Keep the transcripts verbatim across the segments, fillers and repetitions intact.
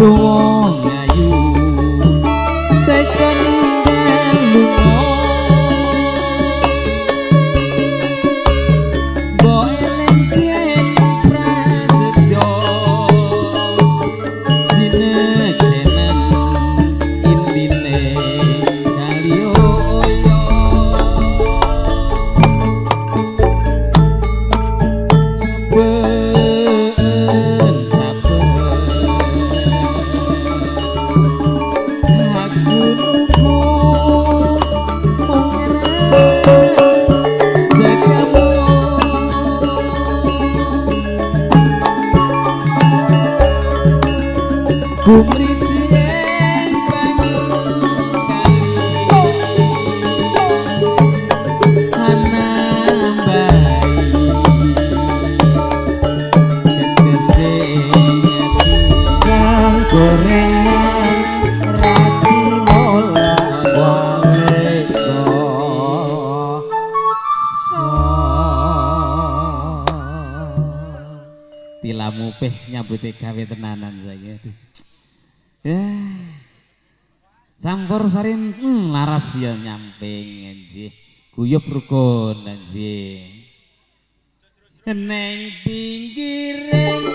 Bunga ngayu tekan lunga boe lengken prasetyo sinekenen intine kalioyo mupeh nyabuti gawe tenanan saya. Aduh. Ya. Campursari hmm, laras ya nyamping nggih. Guyub rukun nggih. Neng pinggiring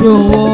dowo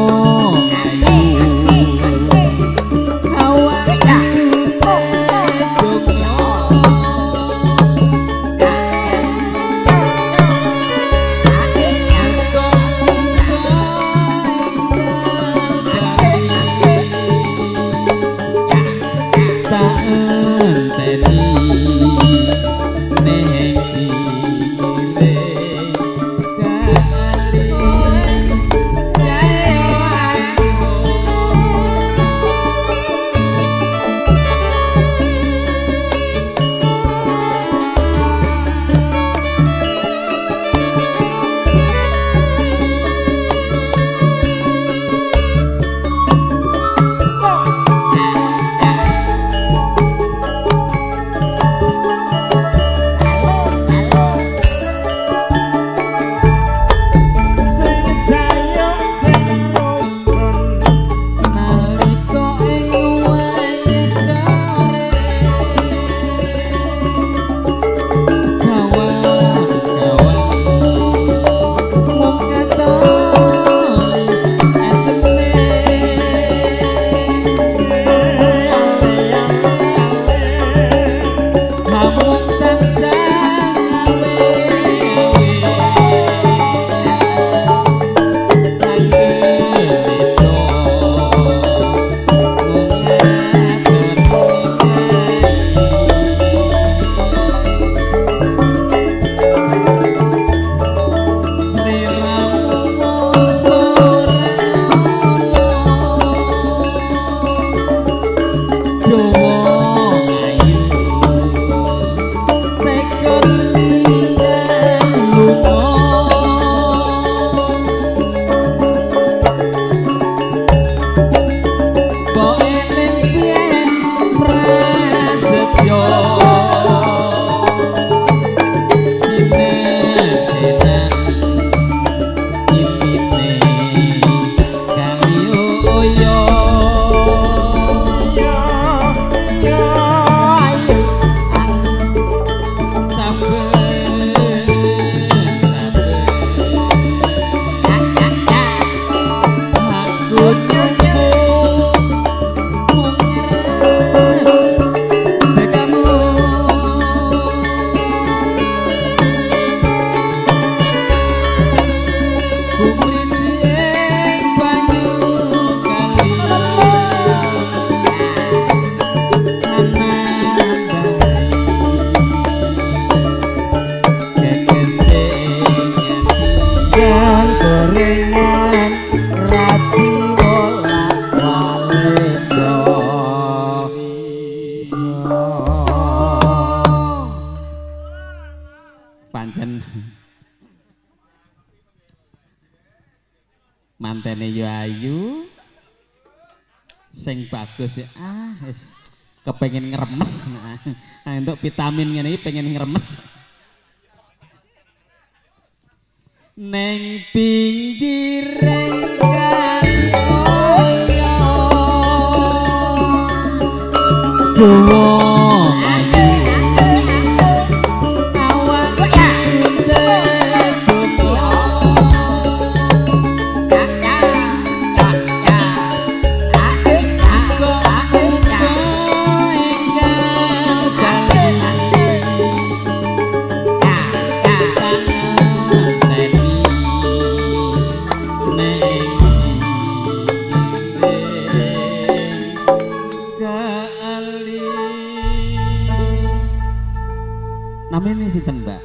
mantene yo ayu sing bagus ya ah wis kepengin ngremes nah entuk vitamin ngene iki pengen ngremes Neng pinggir renggan oyo duwo awak namanya si tembak.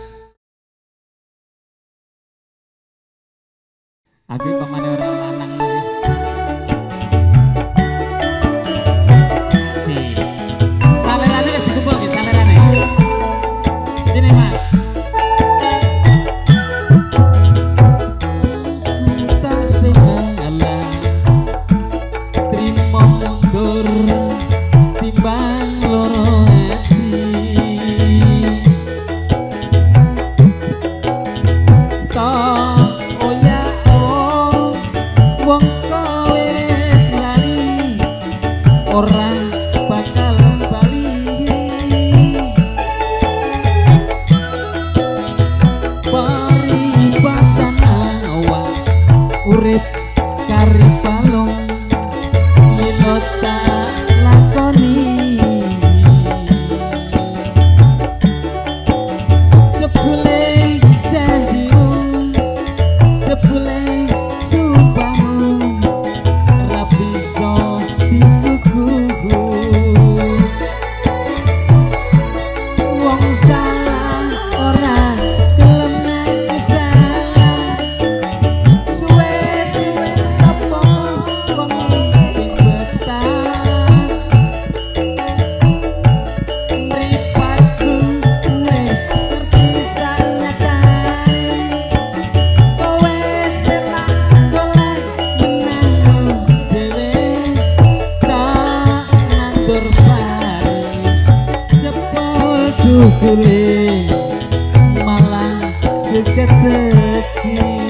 Abi pamane ora lanang si salerane wis dikebul iki salerane. Sini Mas. Kita sing ngalah trimo mundur timbang loro. Kulit malah seketekin. Thank you.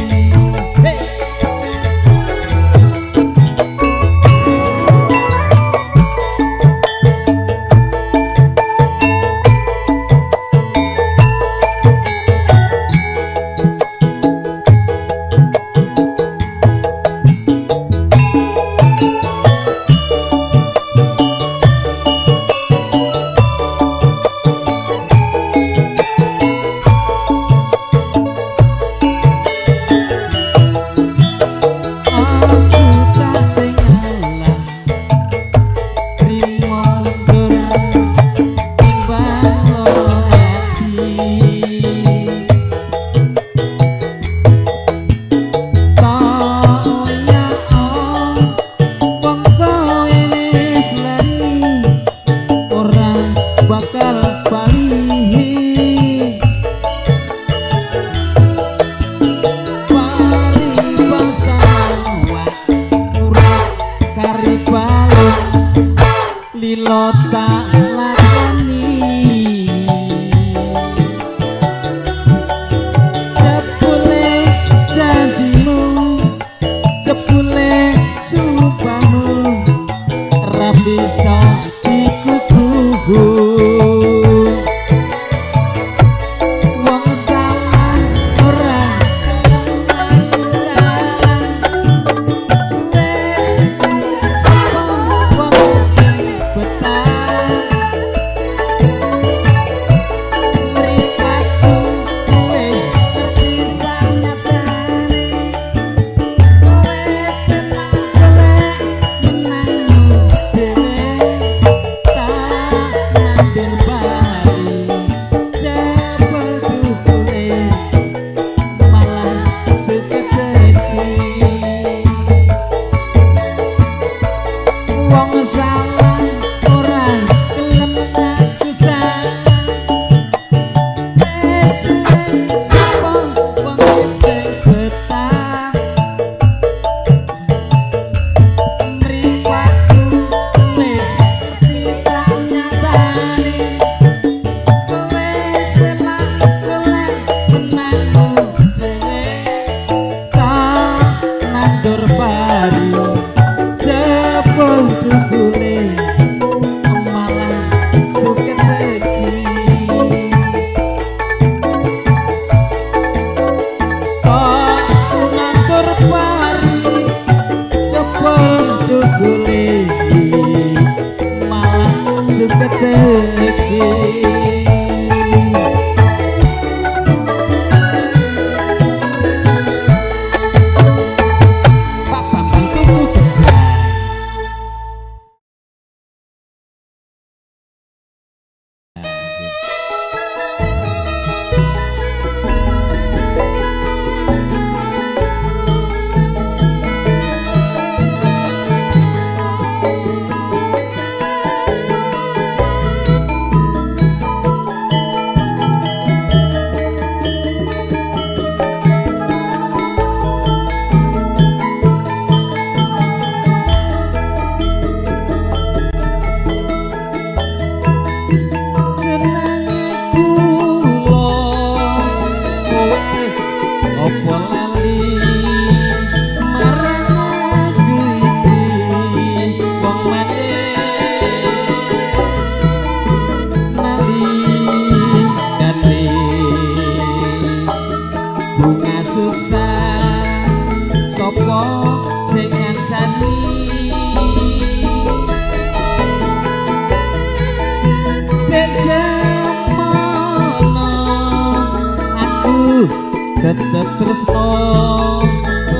tetap tresno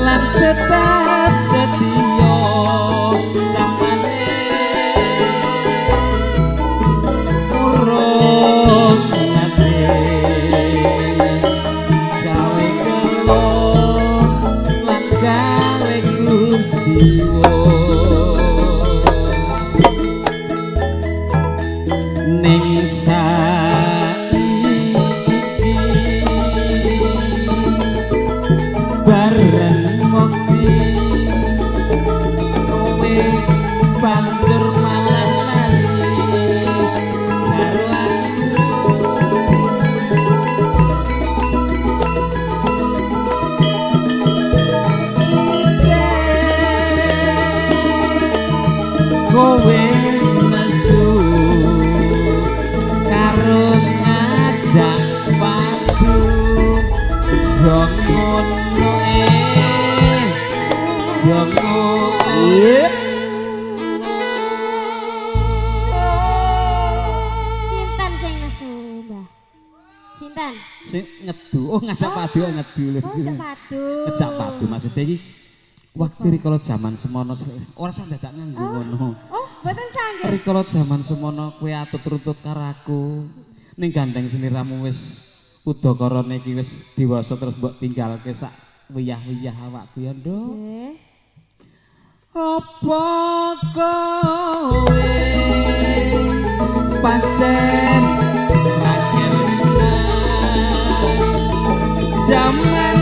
lan tetap setia samane urung ati gawe kelo lan gawe kusiwo ning kowe mesu karo ngajak padu jokono eh jokono sinten sing mesu Mbah? Sinten? Sing nyedu. Oh ngajak padu oh nyedu. Oh ngajak padu. Ngajak padu maksudnya iki waktu rikala zaman semono ora sah dadak nganggo ngono. Oh, mboten sanggih. Rikala zaman semono kowe atut-tutut karo aku. Ning gandeng seniramu wis udakarane iki wis dewasa terus mbok tinggalke sak wiyah-wiyah awakku ya, Nduk. Nggih. Apa kowe pancen ra keleng jaman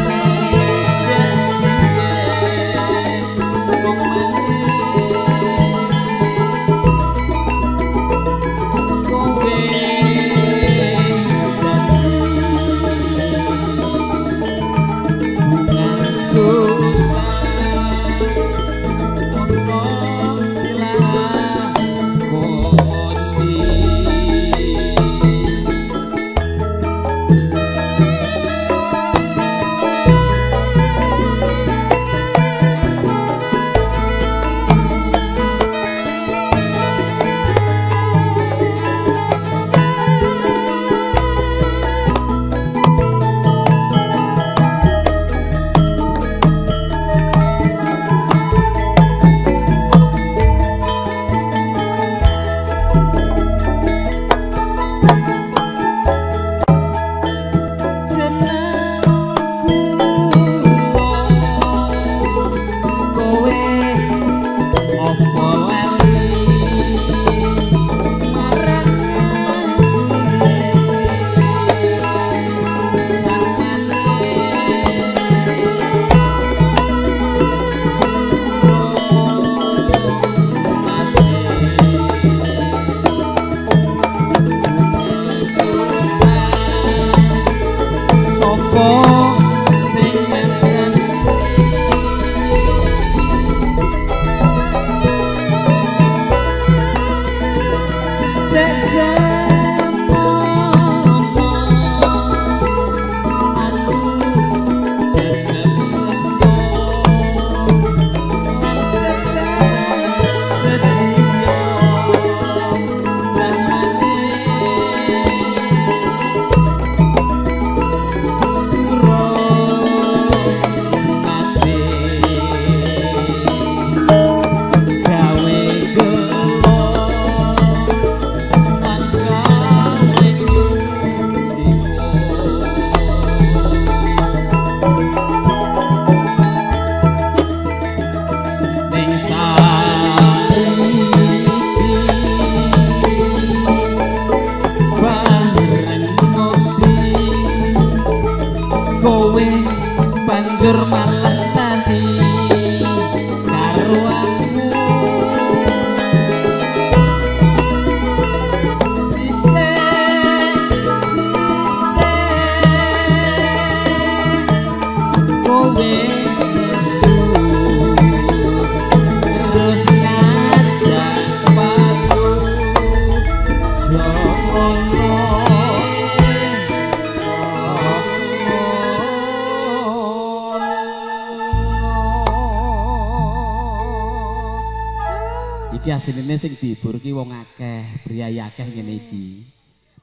asline sing diburki wong akeh, priyayi akeh ngene iki.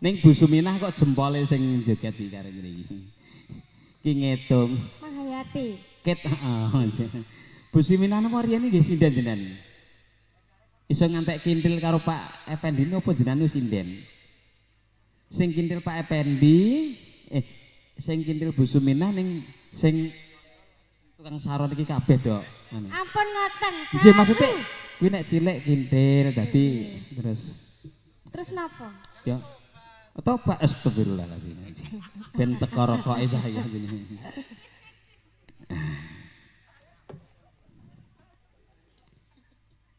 Ning Bu Suminah kok jempole sing joget iki karo ngene iki. Kingetung. Mahayati. Ket. Oh, Bu Siminano Mariani nggih sinden jenengan. Iso ngantek kintil karo Pak Effendi napa jenengan sinden? Sing kintil Pak Effendi, eh sing kintil Bu Suminah ning sing tukang saron iki kabeh, Dok. Ampun ngoten. Nggih maksude kuwi nek cilik kintil dadi terus terus napa? Ya. Atau Pak astagfirullahaladzim. Ben teko rokoke cahya jenenge.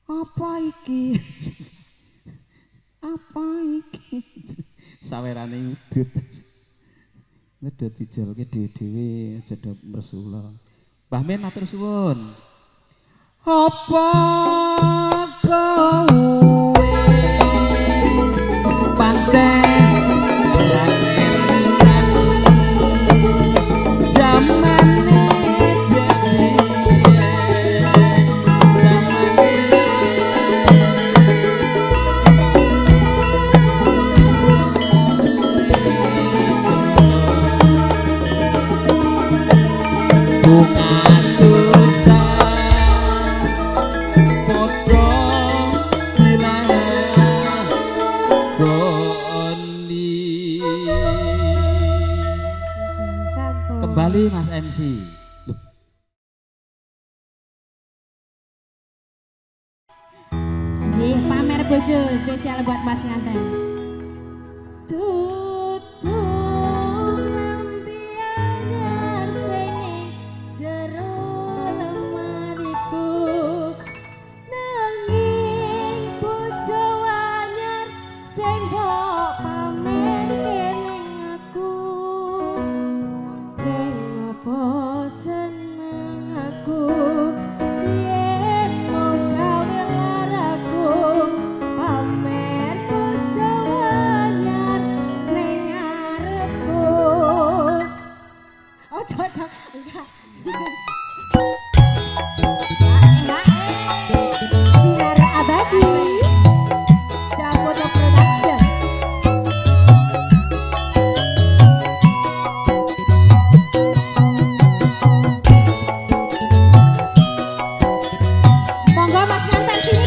Apa iki? Apa iki? Sawerane udut. Ngedot dijalke dhewe-dhewe aja do mersula. Mbah Men matur suwun. Apa kowe pancen Mas M C. Loh. Jih, pamer bojo spesial buat Mas Nganten. Tutung lampianyar seni jero lemariku nanging bojo anyar sing mbok pamer kening aku. Bosen aku yen mau gawe laraku pamer bojoan ning arepku. Oh cocok enggak. Sinar Abadi. Thank you.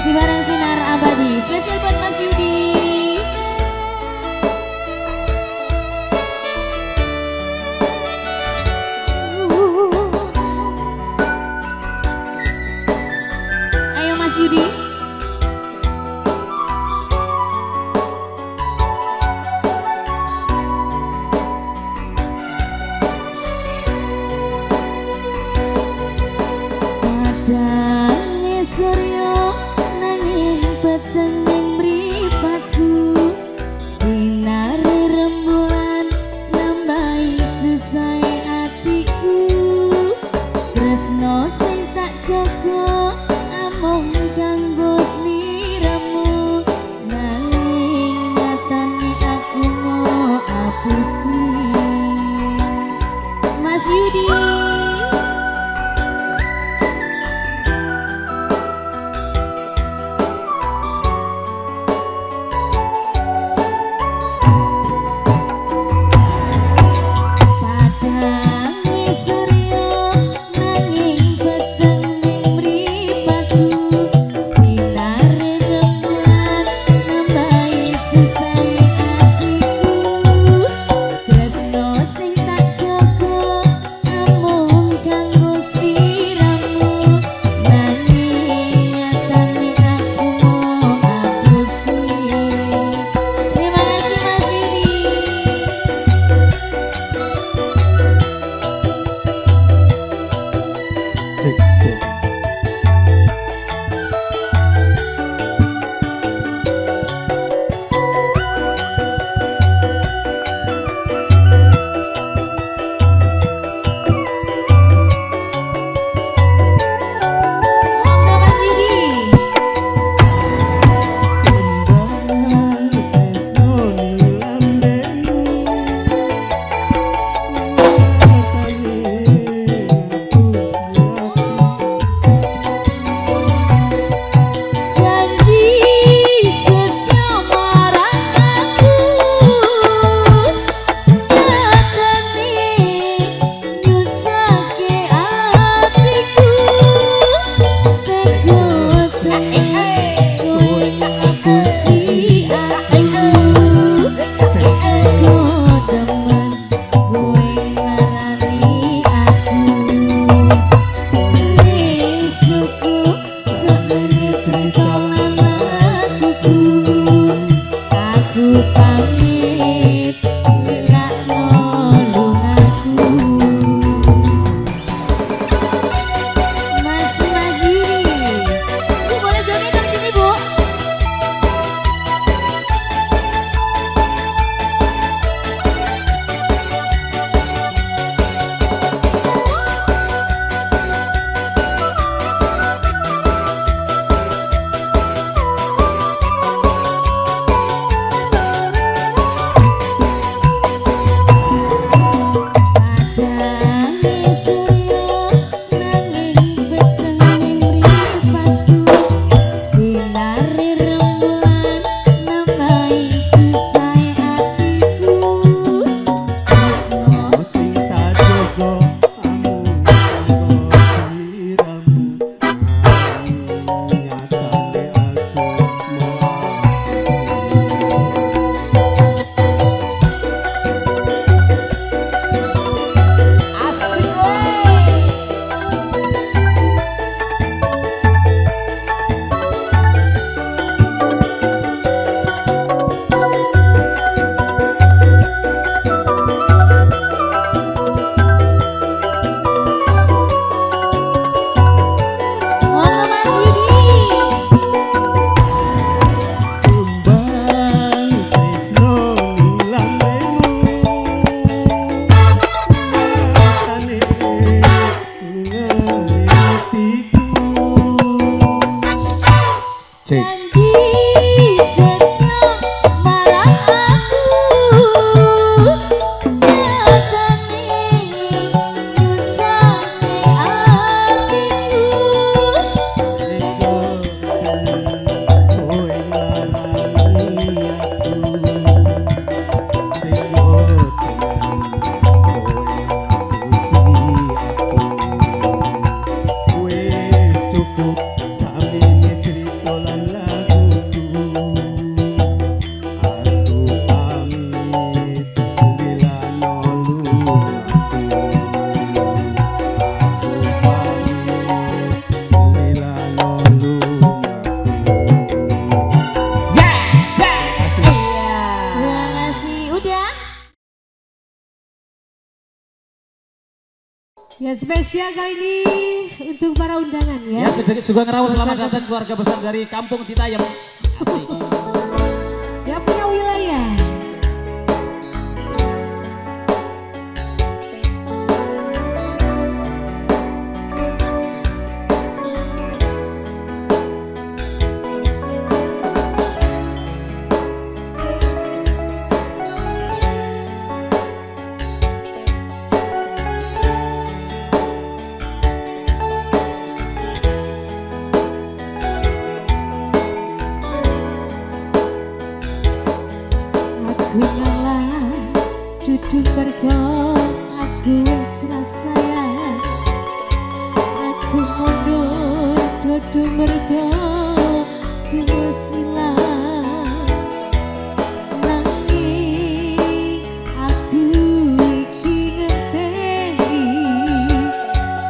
Masih bareng Sinar Abadi, spesial buat Mas Yudi. Ayo Mas Yudi. Ya spesial kali ini untuk para undangan ya. Ya juga ngerawat selamat datang keluarga besar dari Kampung Citayam. Asik. Ya punya wilayah. Duduk berdoa, aku serasa ya. Aku mundur, duduk berdoa, bersilah. Nangis, aku iki ngerti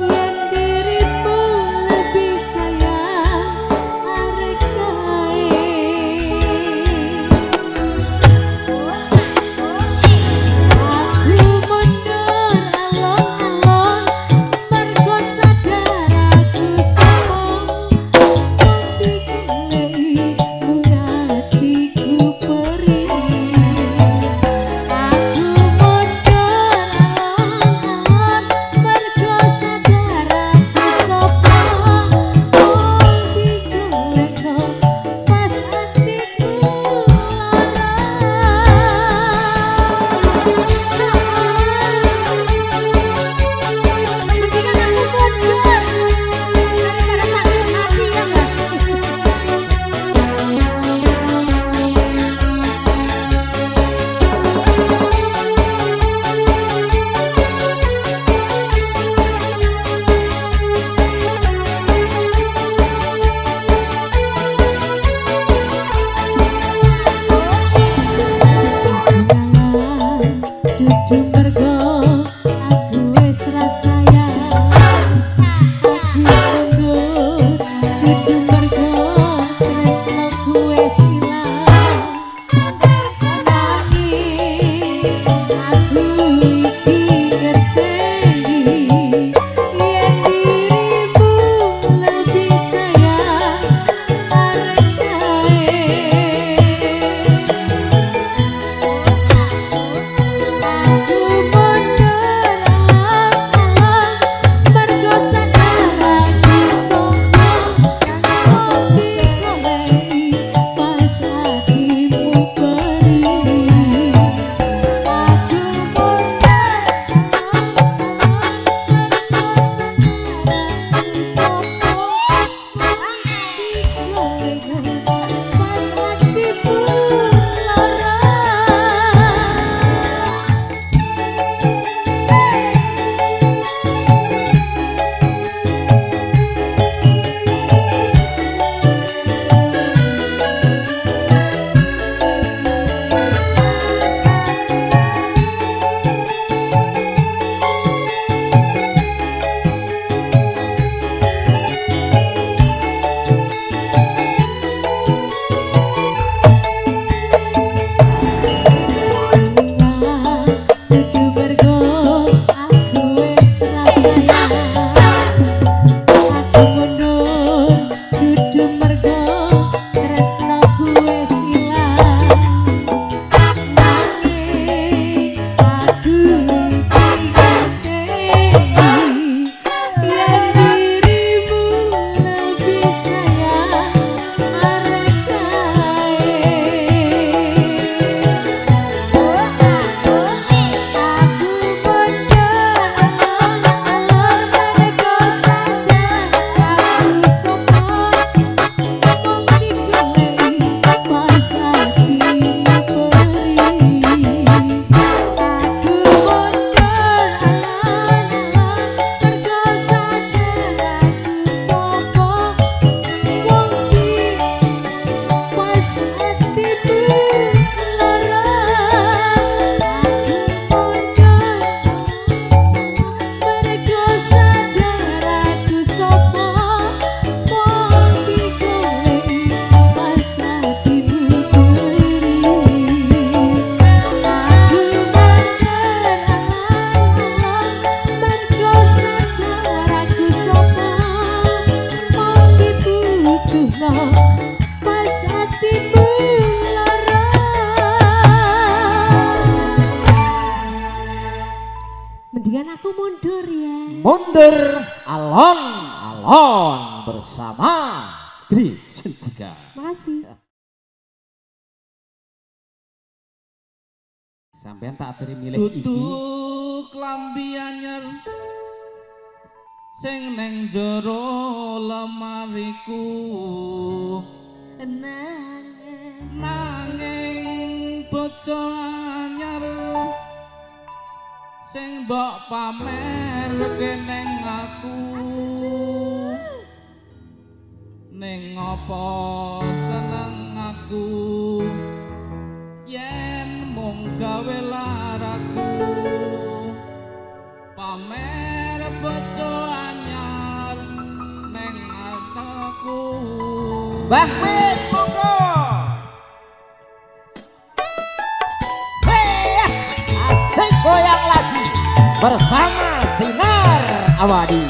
yang dirimu lebih sayang arek kae. Hey. mundur alon-alon bersama Tri Sentika. Makasih. Sampean tak teri milih iki. Tutuk klambi anyar sing neng jero lemariku, nanging nanging bojo anyar sing mbok pamerke neng aku, neng apa seneng aku yen mung gawe laraku pamer bojo anyar neng aku. Bahwe goyang lagi bersama Sinar Abadi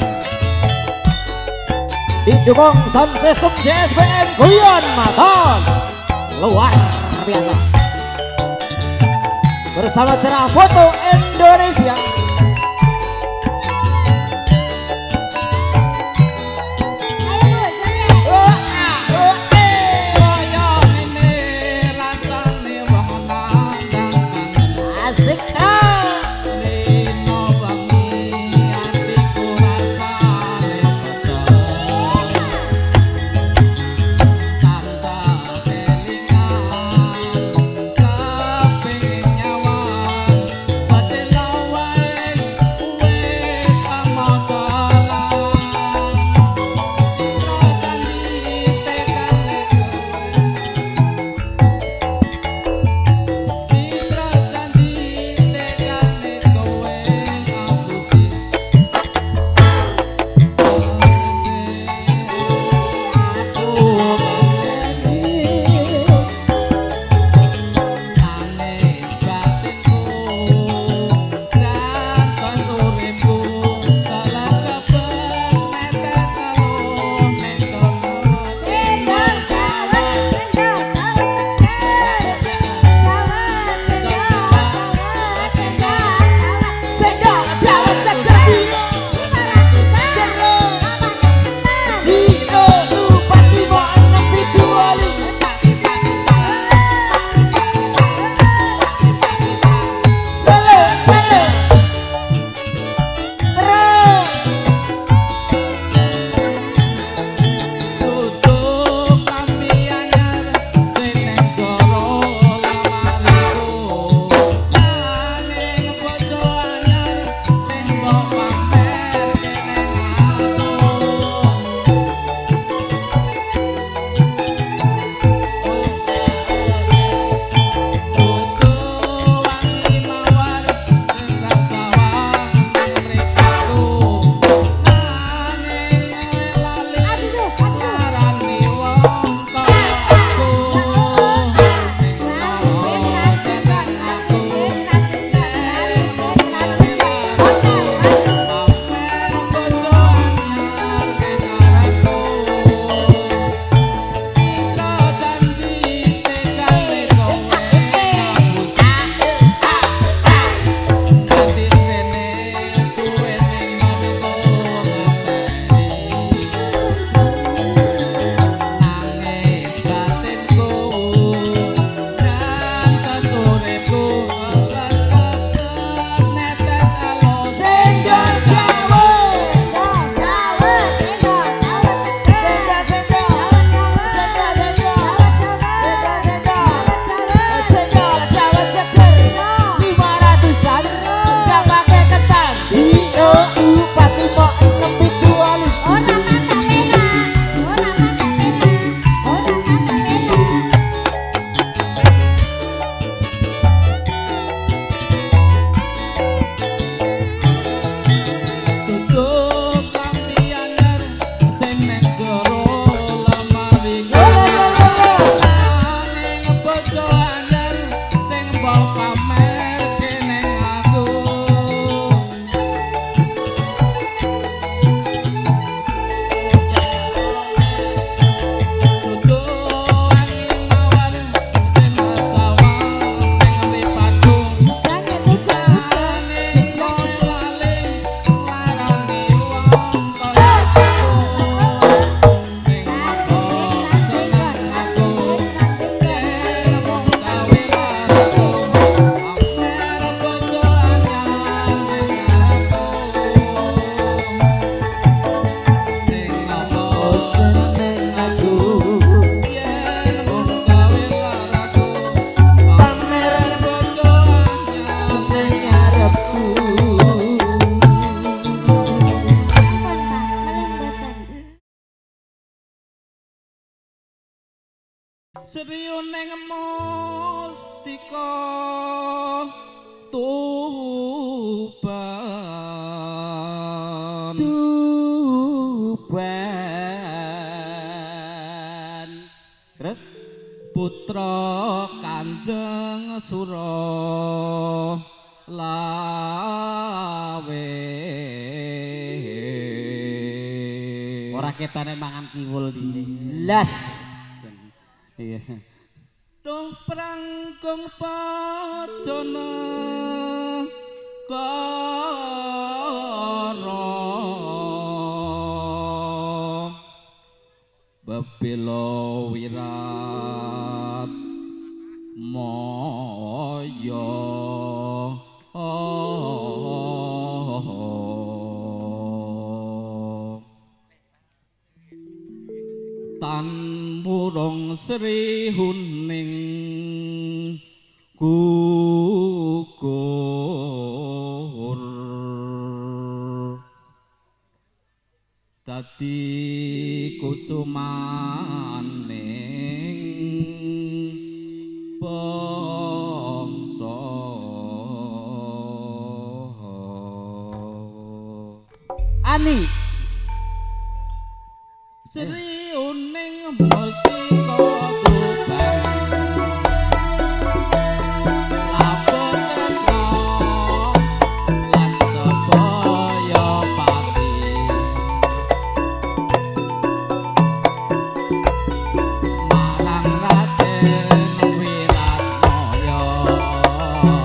didukung Samsung J S B M Guyon Maton luar biasa bersama Cerah Foto Indonesia. Bye. Sedih neng musiko tuban tuban terus putra Kanjeng Suralawe ora ketane mangan kiwul dhisik las. Duh prangkung pacana karo bebelo wirat moyo tan burung Sri Huning gugur dadi kusumaning bangsa. Ani Sri Uning musiko tuban lapor tresno lan supaya pati marang Raden Wiratmaya anggur bye.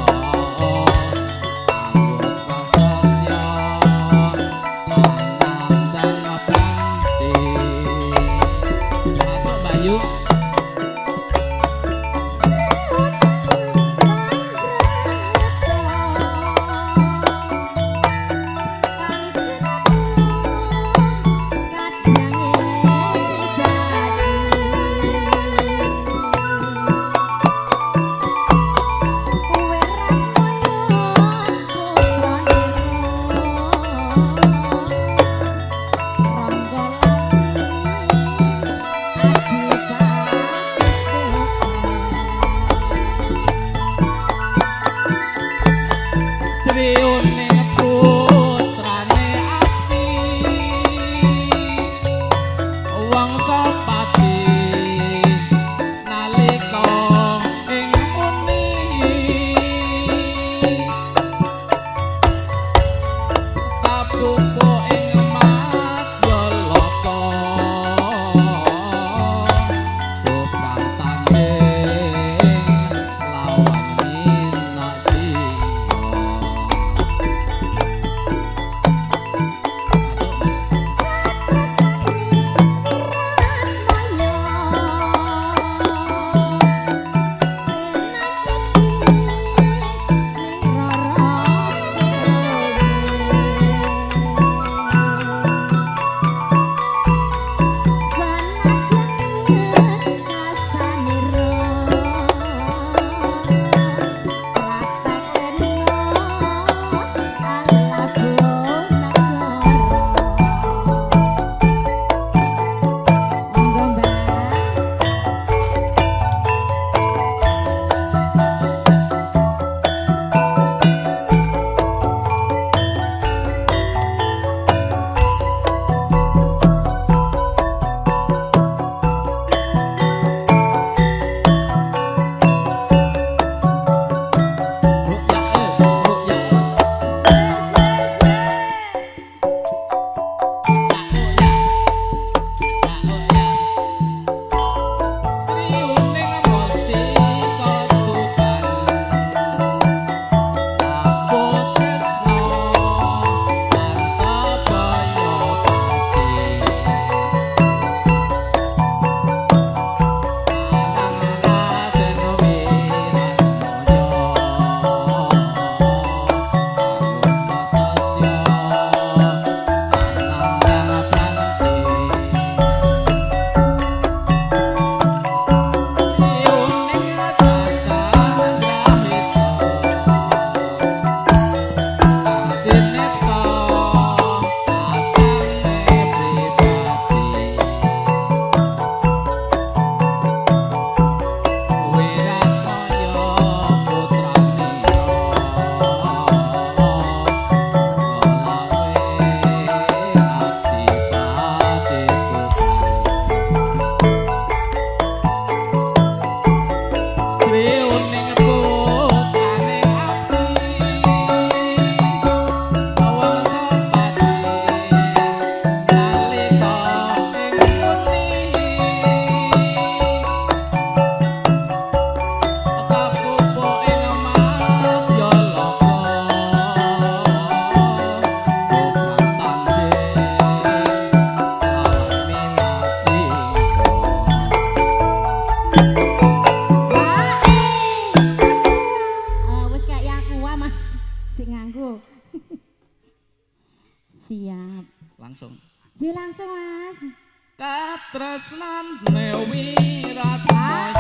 tresnan wiratmaya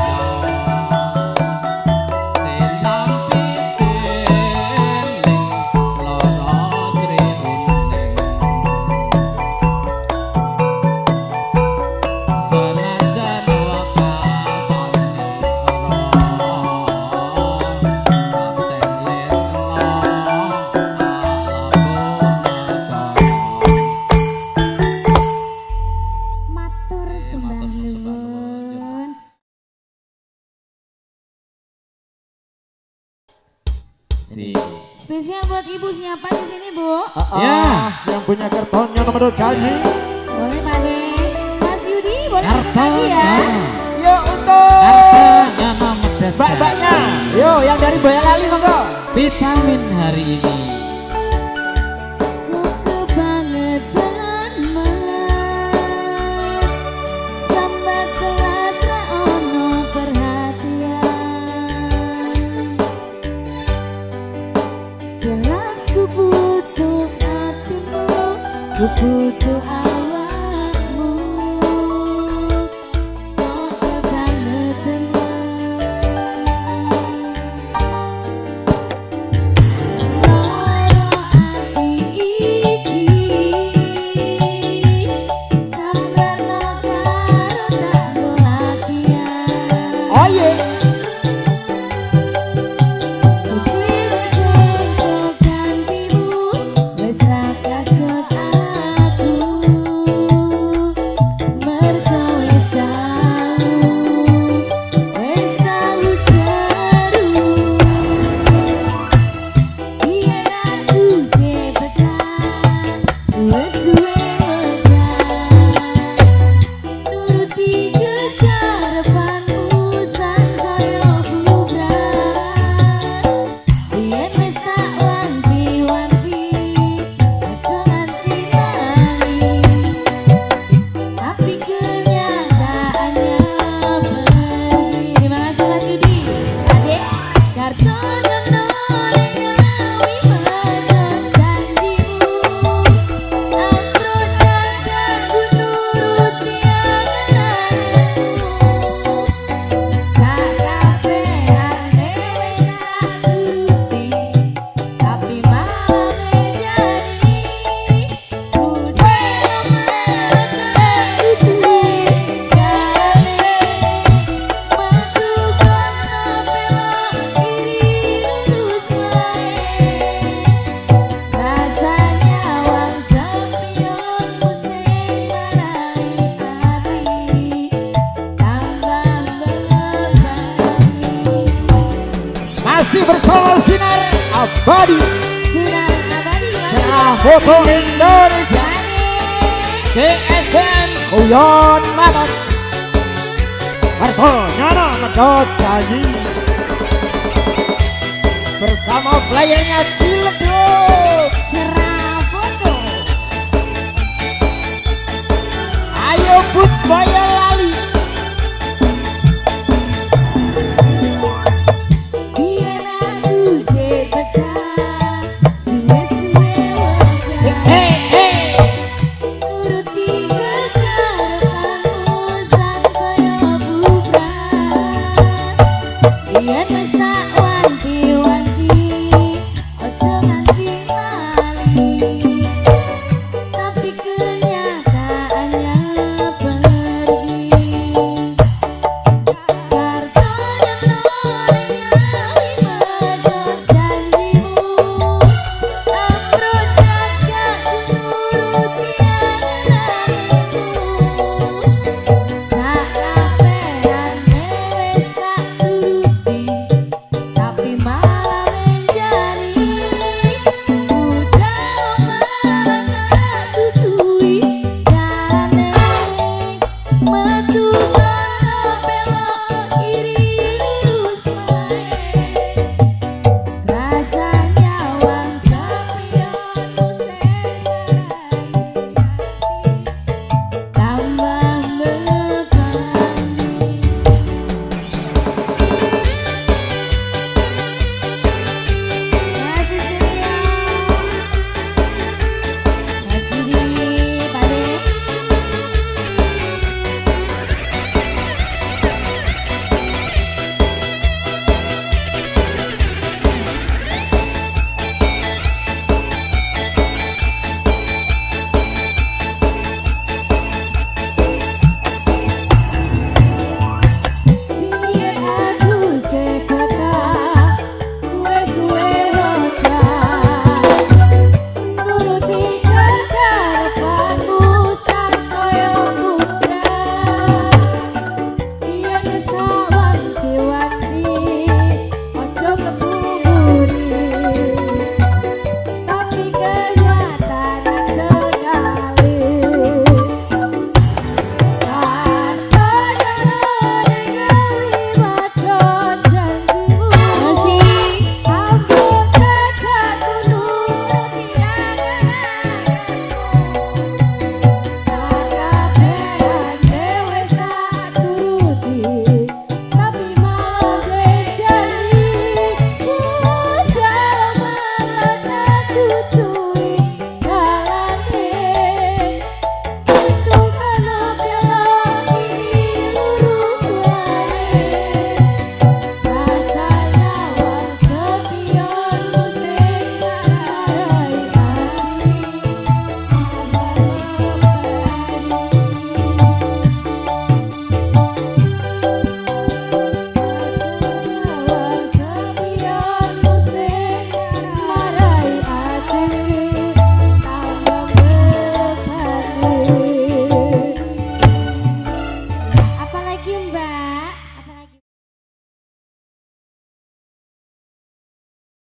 spesial buat ibu. Siapa di sini, Bu? Uh, uh, ya, yang punya kartonnya nomor dua janji. Boleh Pak De, Mas Yudi, boleh kita lagi ya. Yo untuk kartonnya nomor dua. Mbak-mbaknya, yo yang dari Boyolali monggo. Vitamin hari ini. Butuh awakmu, kau banget tenang. Loro iki, tambah laka rotak kelakian. Oh yeah. Bersama Sinar Abadi, Sinar Abadi, Cerah Foto Indonesia, C S M Kuyon Matos, Hartonya Medot Jayi, bersama playernya Ciledug, Cerah Foto, ayo put Boyolali.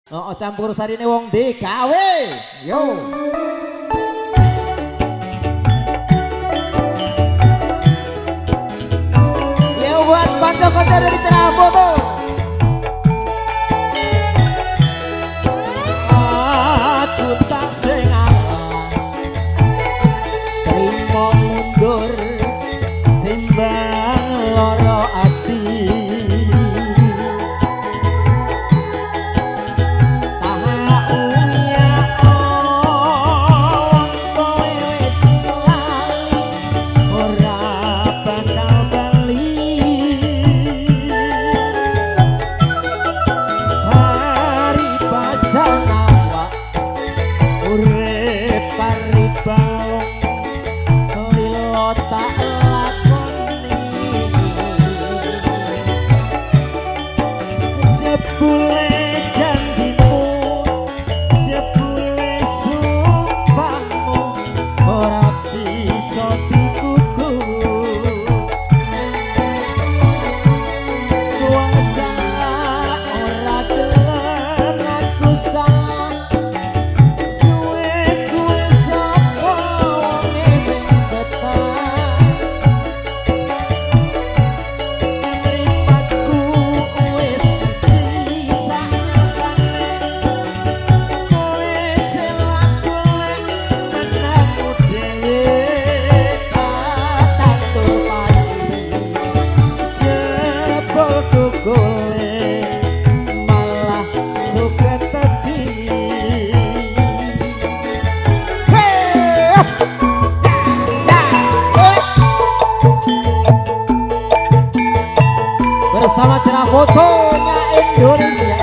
Oh, campursari ne wong di gawe. Yo. Ya buat kanca-kanca dari Cerah Foto. Aku tak sengaja terima mundur timbang loro ati. Bersama Cerah Fotonya Indonesia.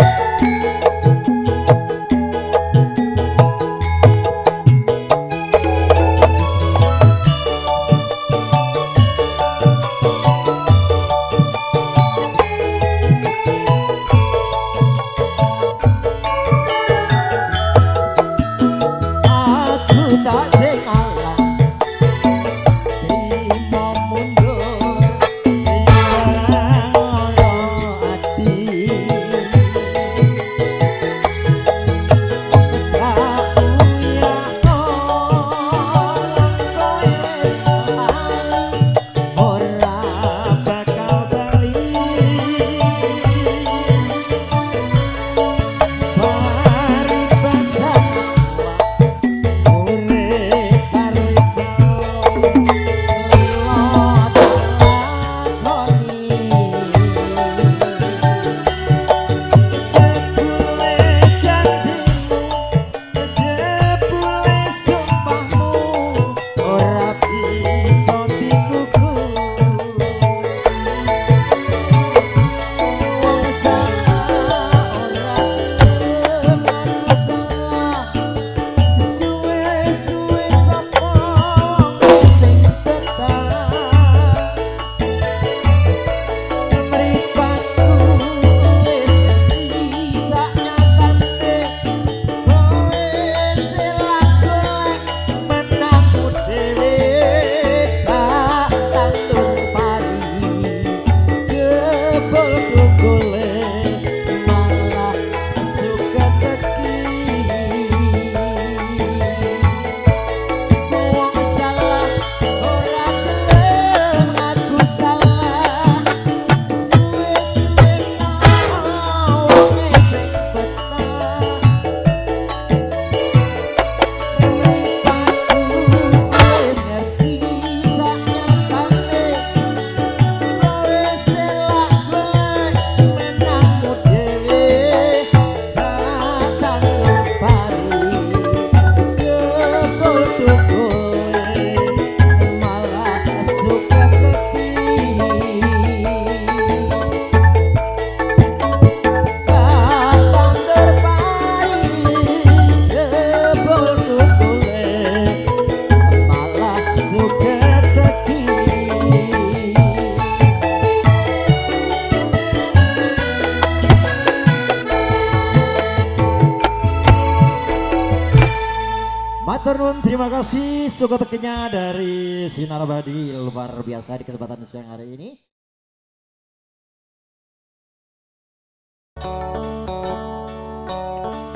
Matur nuwun, terima kasih suka tekinya dari Sinar Abadi luar biasa di kesempatan siang hari ini.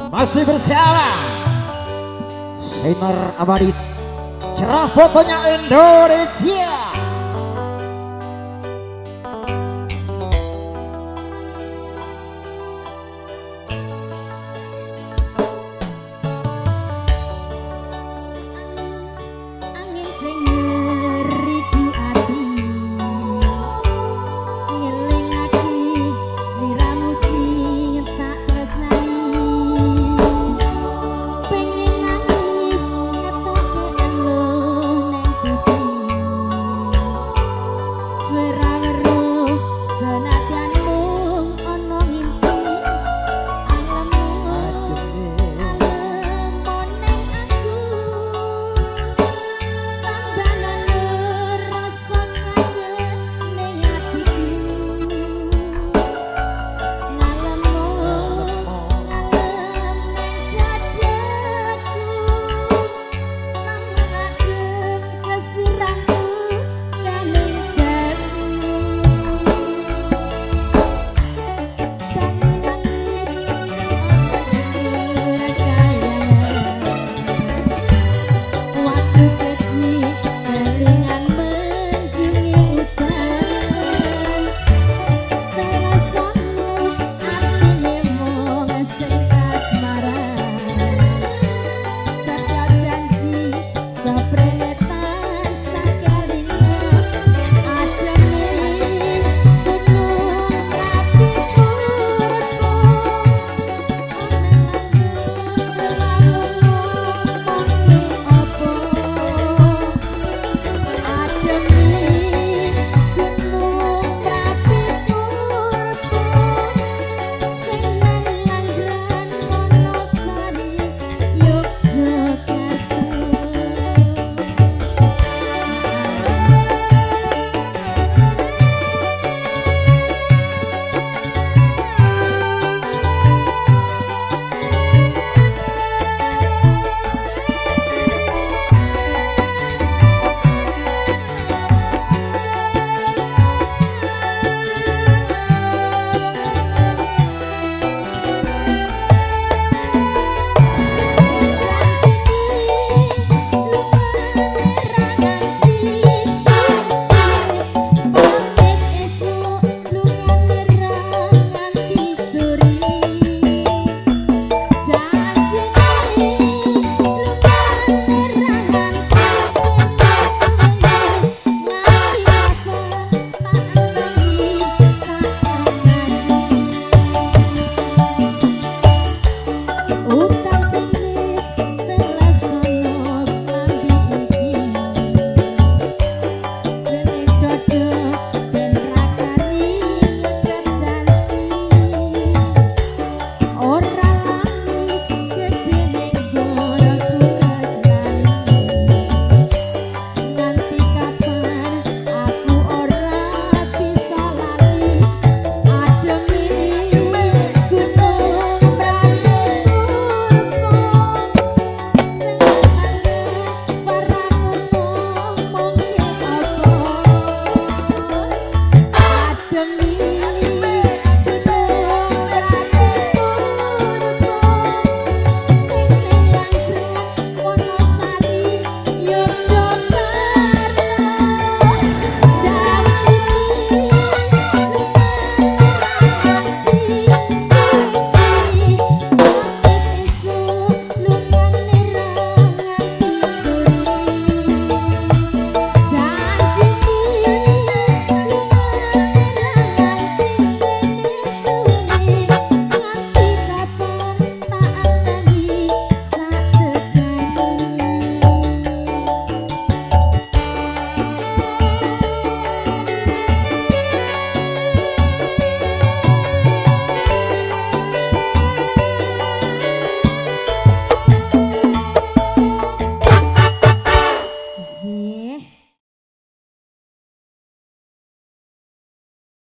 Masih bersama Sinar Abadi, cerah fotonya Indonesia.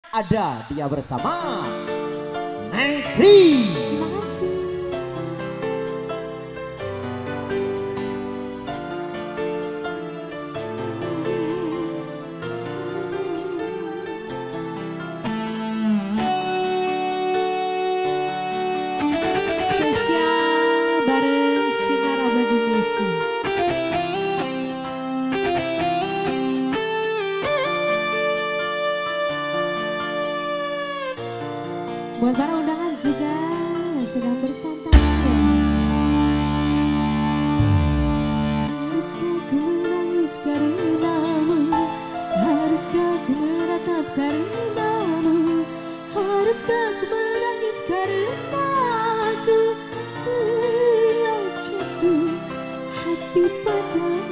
Ada dia bersama Neng Pri. Terima kasih. buat para undangan juga yang sedang bersantai. Haruskah ku menangis karenamu, haruskah ku meratap karenamu, haruskah ku menangis karena aku yang jatuh hati padamu.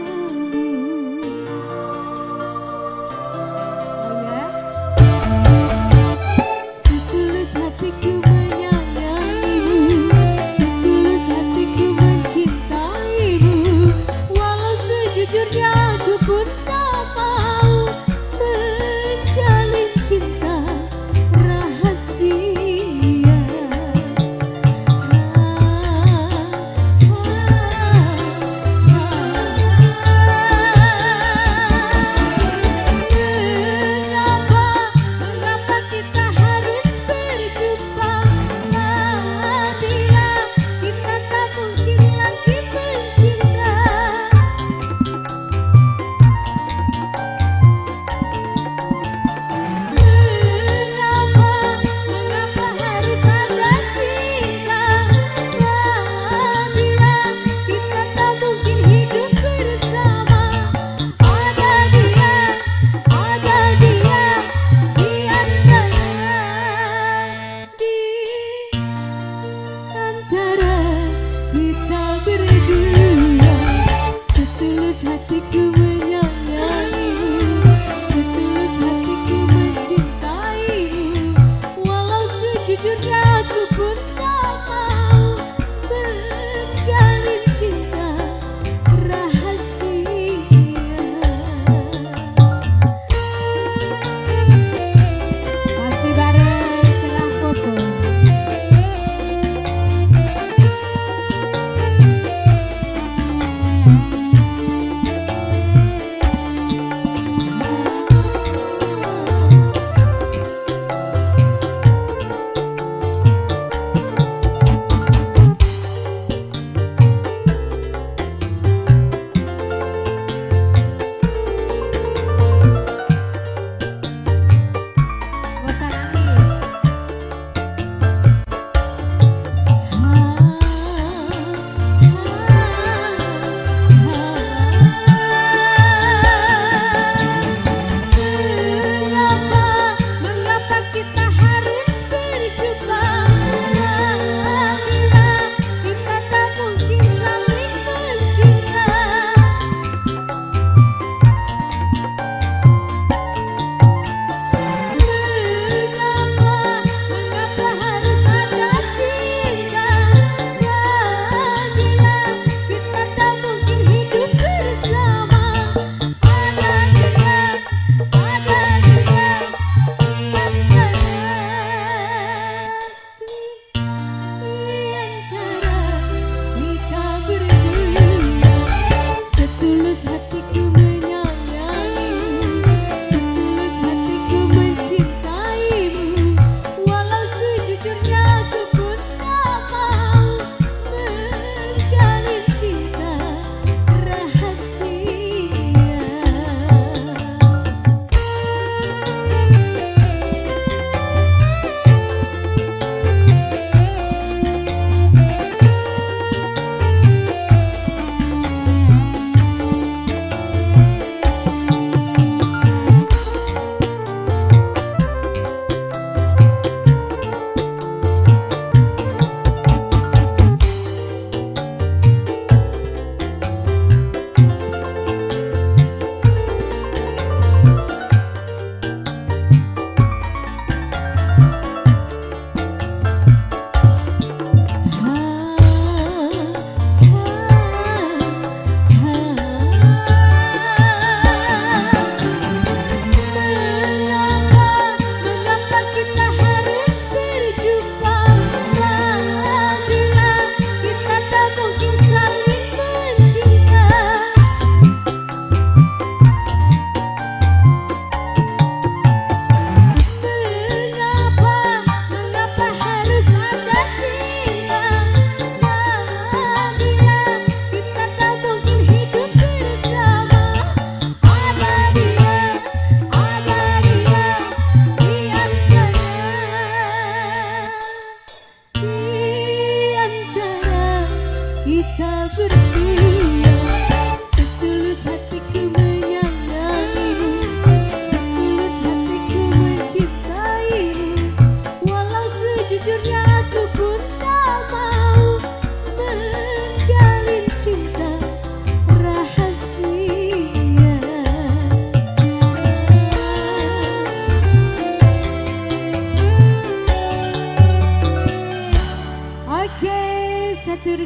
Aku pun tak mau menjalin cinta rahasia.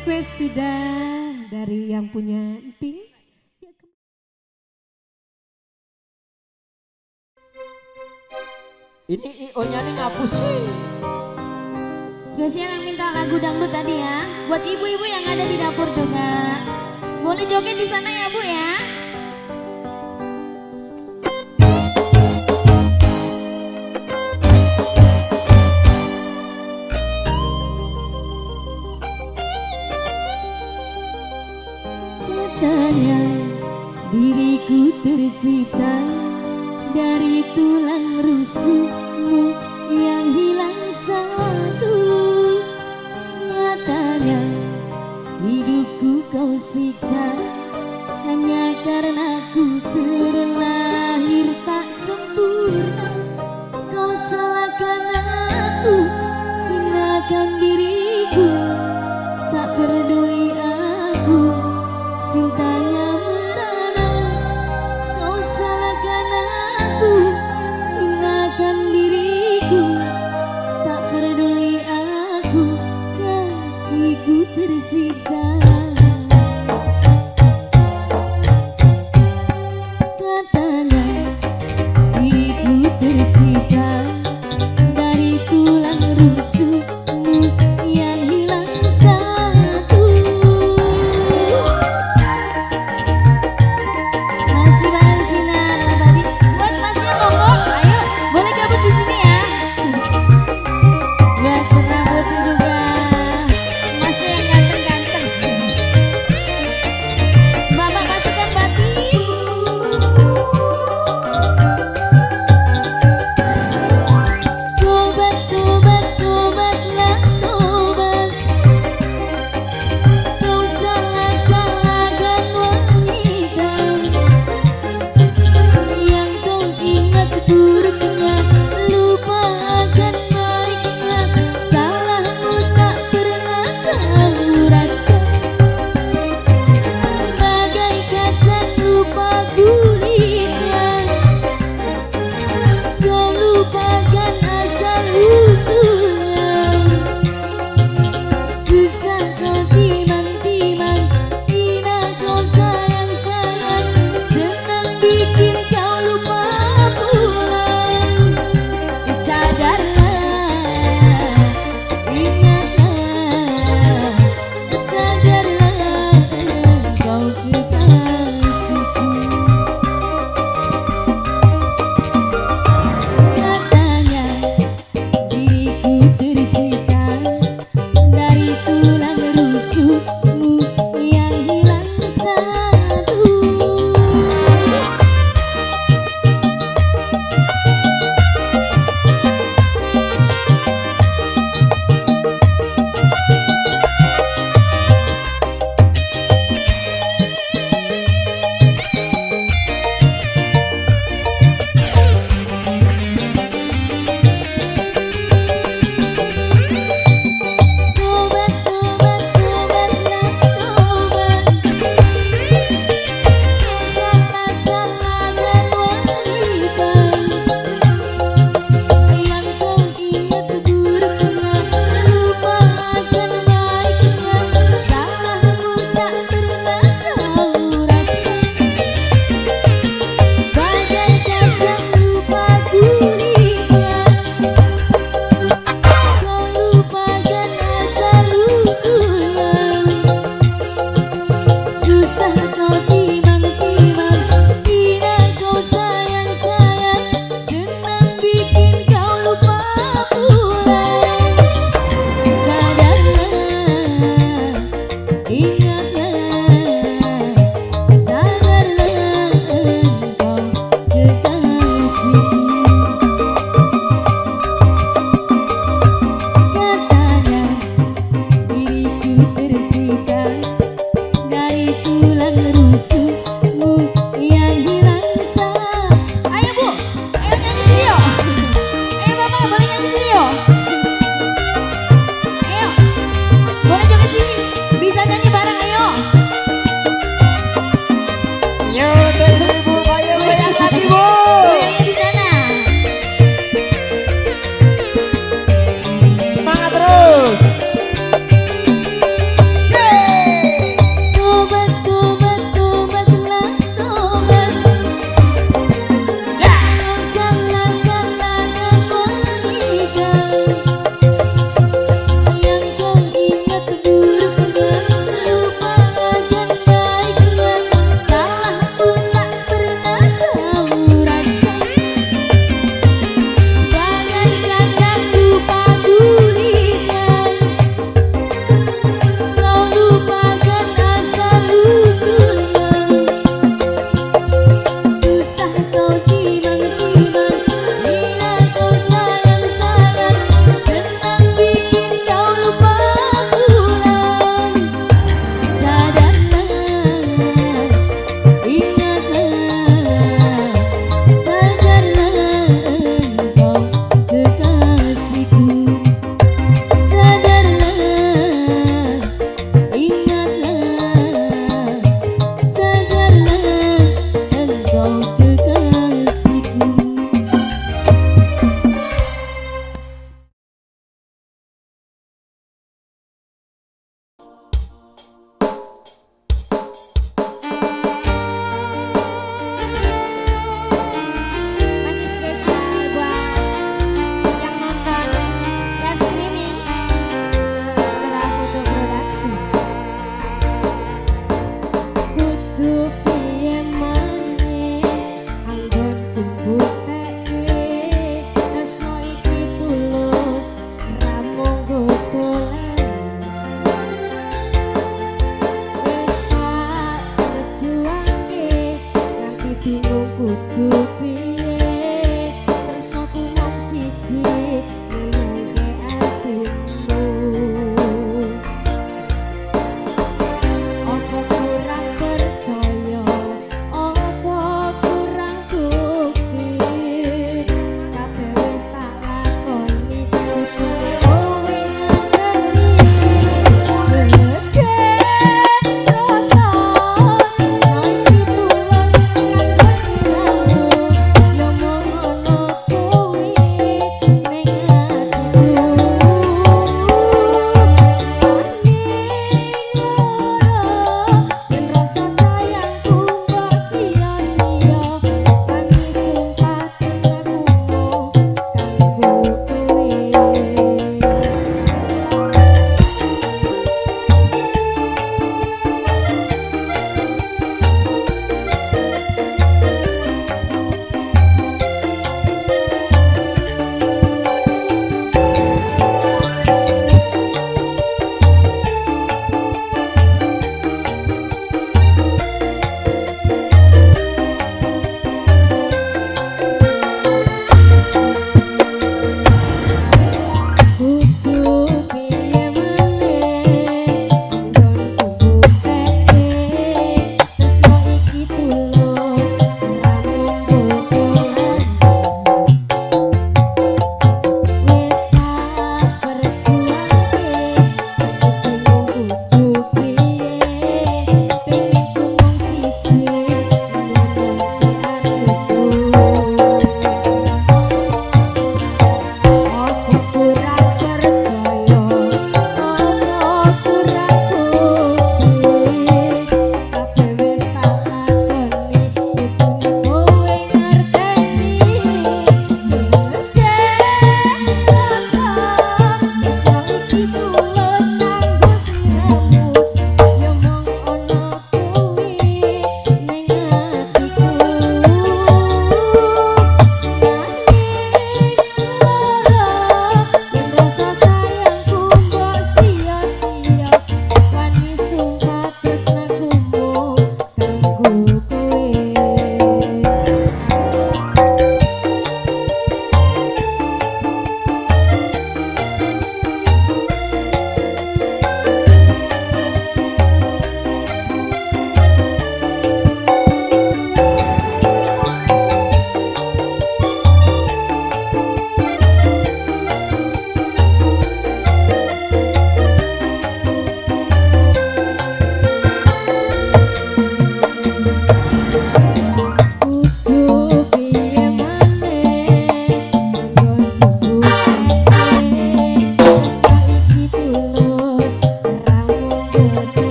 request sudah dari yang punya Iping. Ini I O-nya nih ngapus. Spesial yang minta lagu dangdut tadi ya. Buat ibu-ibu yang ada di dapur juga. Boleh joget di sana ya Bu ya. Diriku tercipta dari tulang rusukmu yang hilang satu. Nyatanya hidupku kau siksa hanya karena ku terlahir tak sempurna. Kau salahkan aku, hinakan diriku, tak peduli aku cintanya. Tersiksa.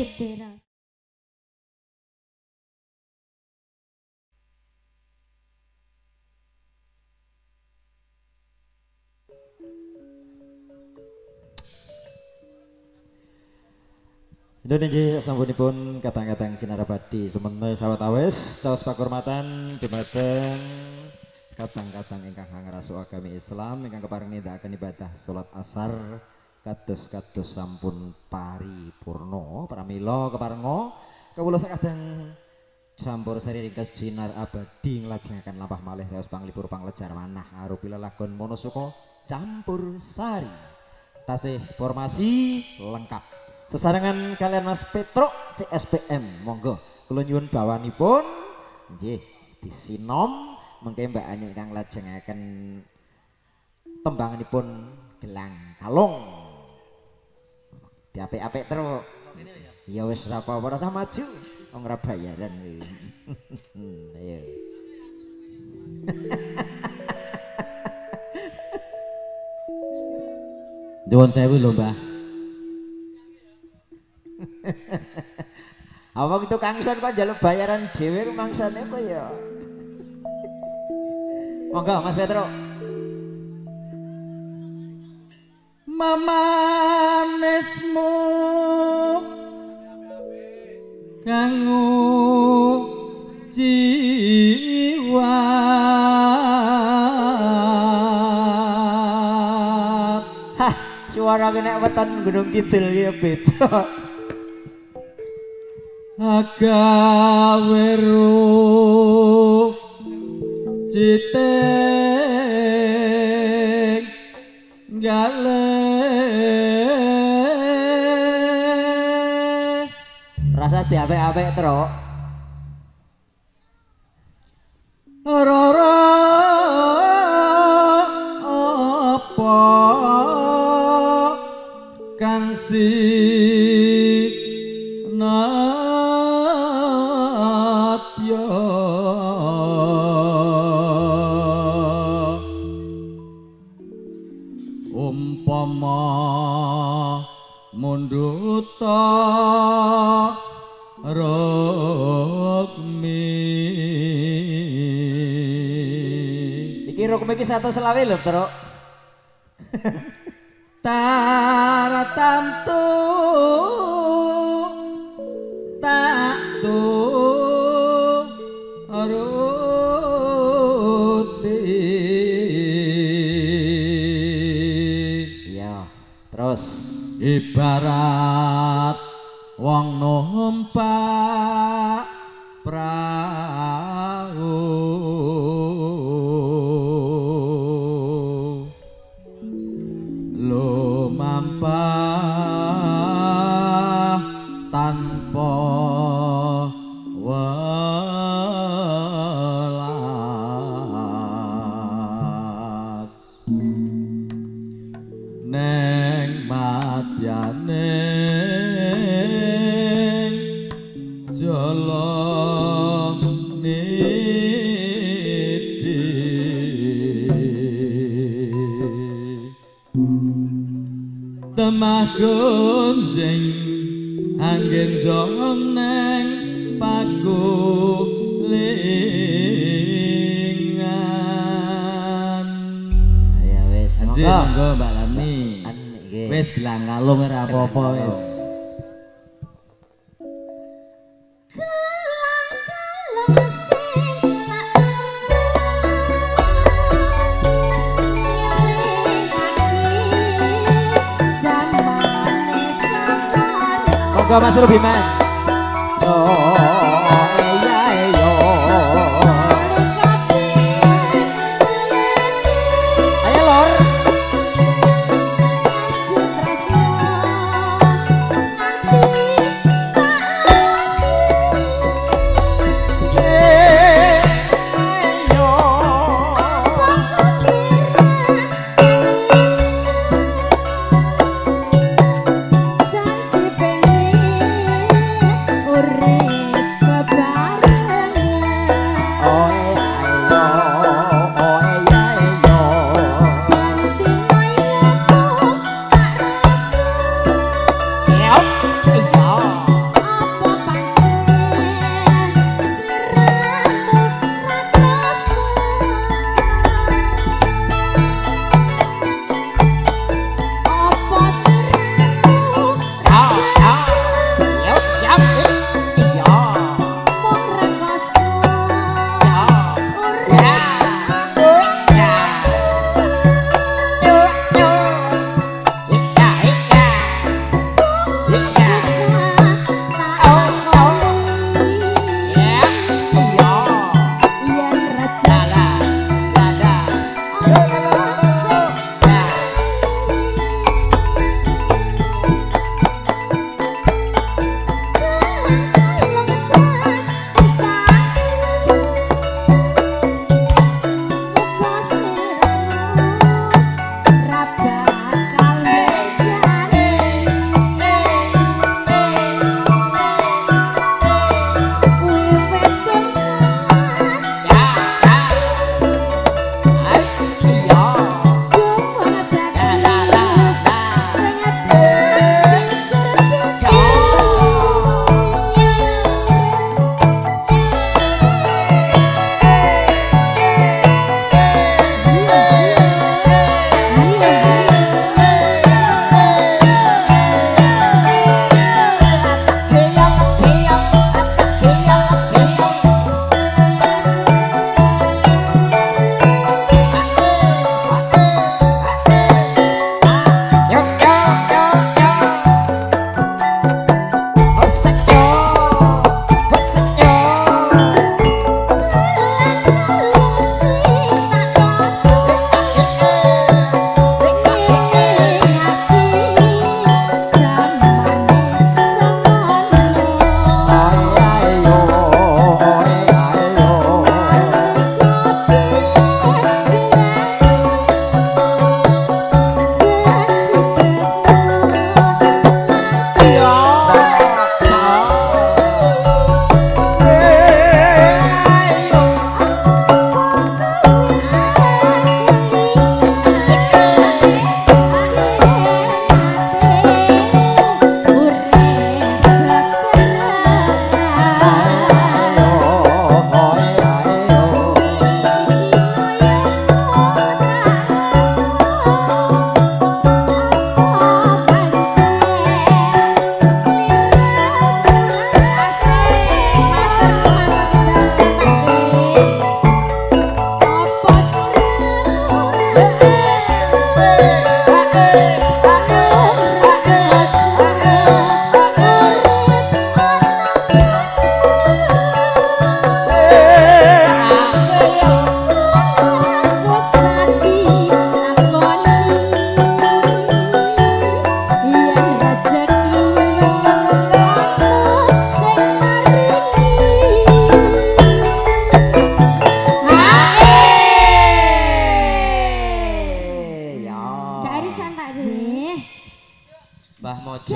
gede ras. Indonesia sampunipun katang-katang sinar abadi semeneh sawat awes saos pakurmatan dumateng katang-katang ingkang ngrasu agami Islam ingkang kepareng nindakaken ibadah salat asar kados-kados sampun paripurna pramila keparenga kawula sakadang campursari ringkas sinar abadi nglajengaken lampah malih saos panglipur panglejar manah arupi lelagon manusaka campursari tasih formasi lengkap sesarengan kalian Mas Petro C S P M monggo kula nyuwun bawanipun nggih disinom mengke Mbak Ani ingkang lajengaken tembanganipun gelang kalung diapik-apik terus ya wis ra apa-apa rasa maju wong ra bayaran iki ayo nyuwun sewu lho Mbah. Awang itu kangsan pak jaluk bayaran dewe rumangsane apa ya? Monggo Mas Petro. Mamanesmu kanggo jiwa hah suara kena weton Gunung Kidul ya beda. Agawe ro citeng gale rasa diapik-apik teruk ora ora apa kang sinar umpama munduta rukmi iki rukmi iki satu selawe lho Tru taratamtu tak tu ibarat wong numpak prau lumampah tanpa welas neng matyane jolong niti temah gonjeng anggen jong neng pagulingan ya wis monggo Mbak Lami. Wes gelang kalung ora apa-apa wes. Monggo Mas Ruby Mas. Oh. Terima kasih.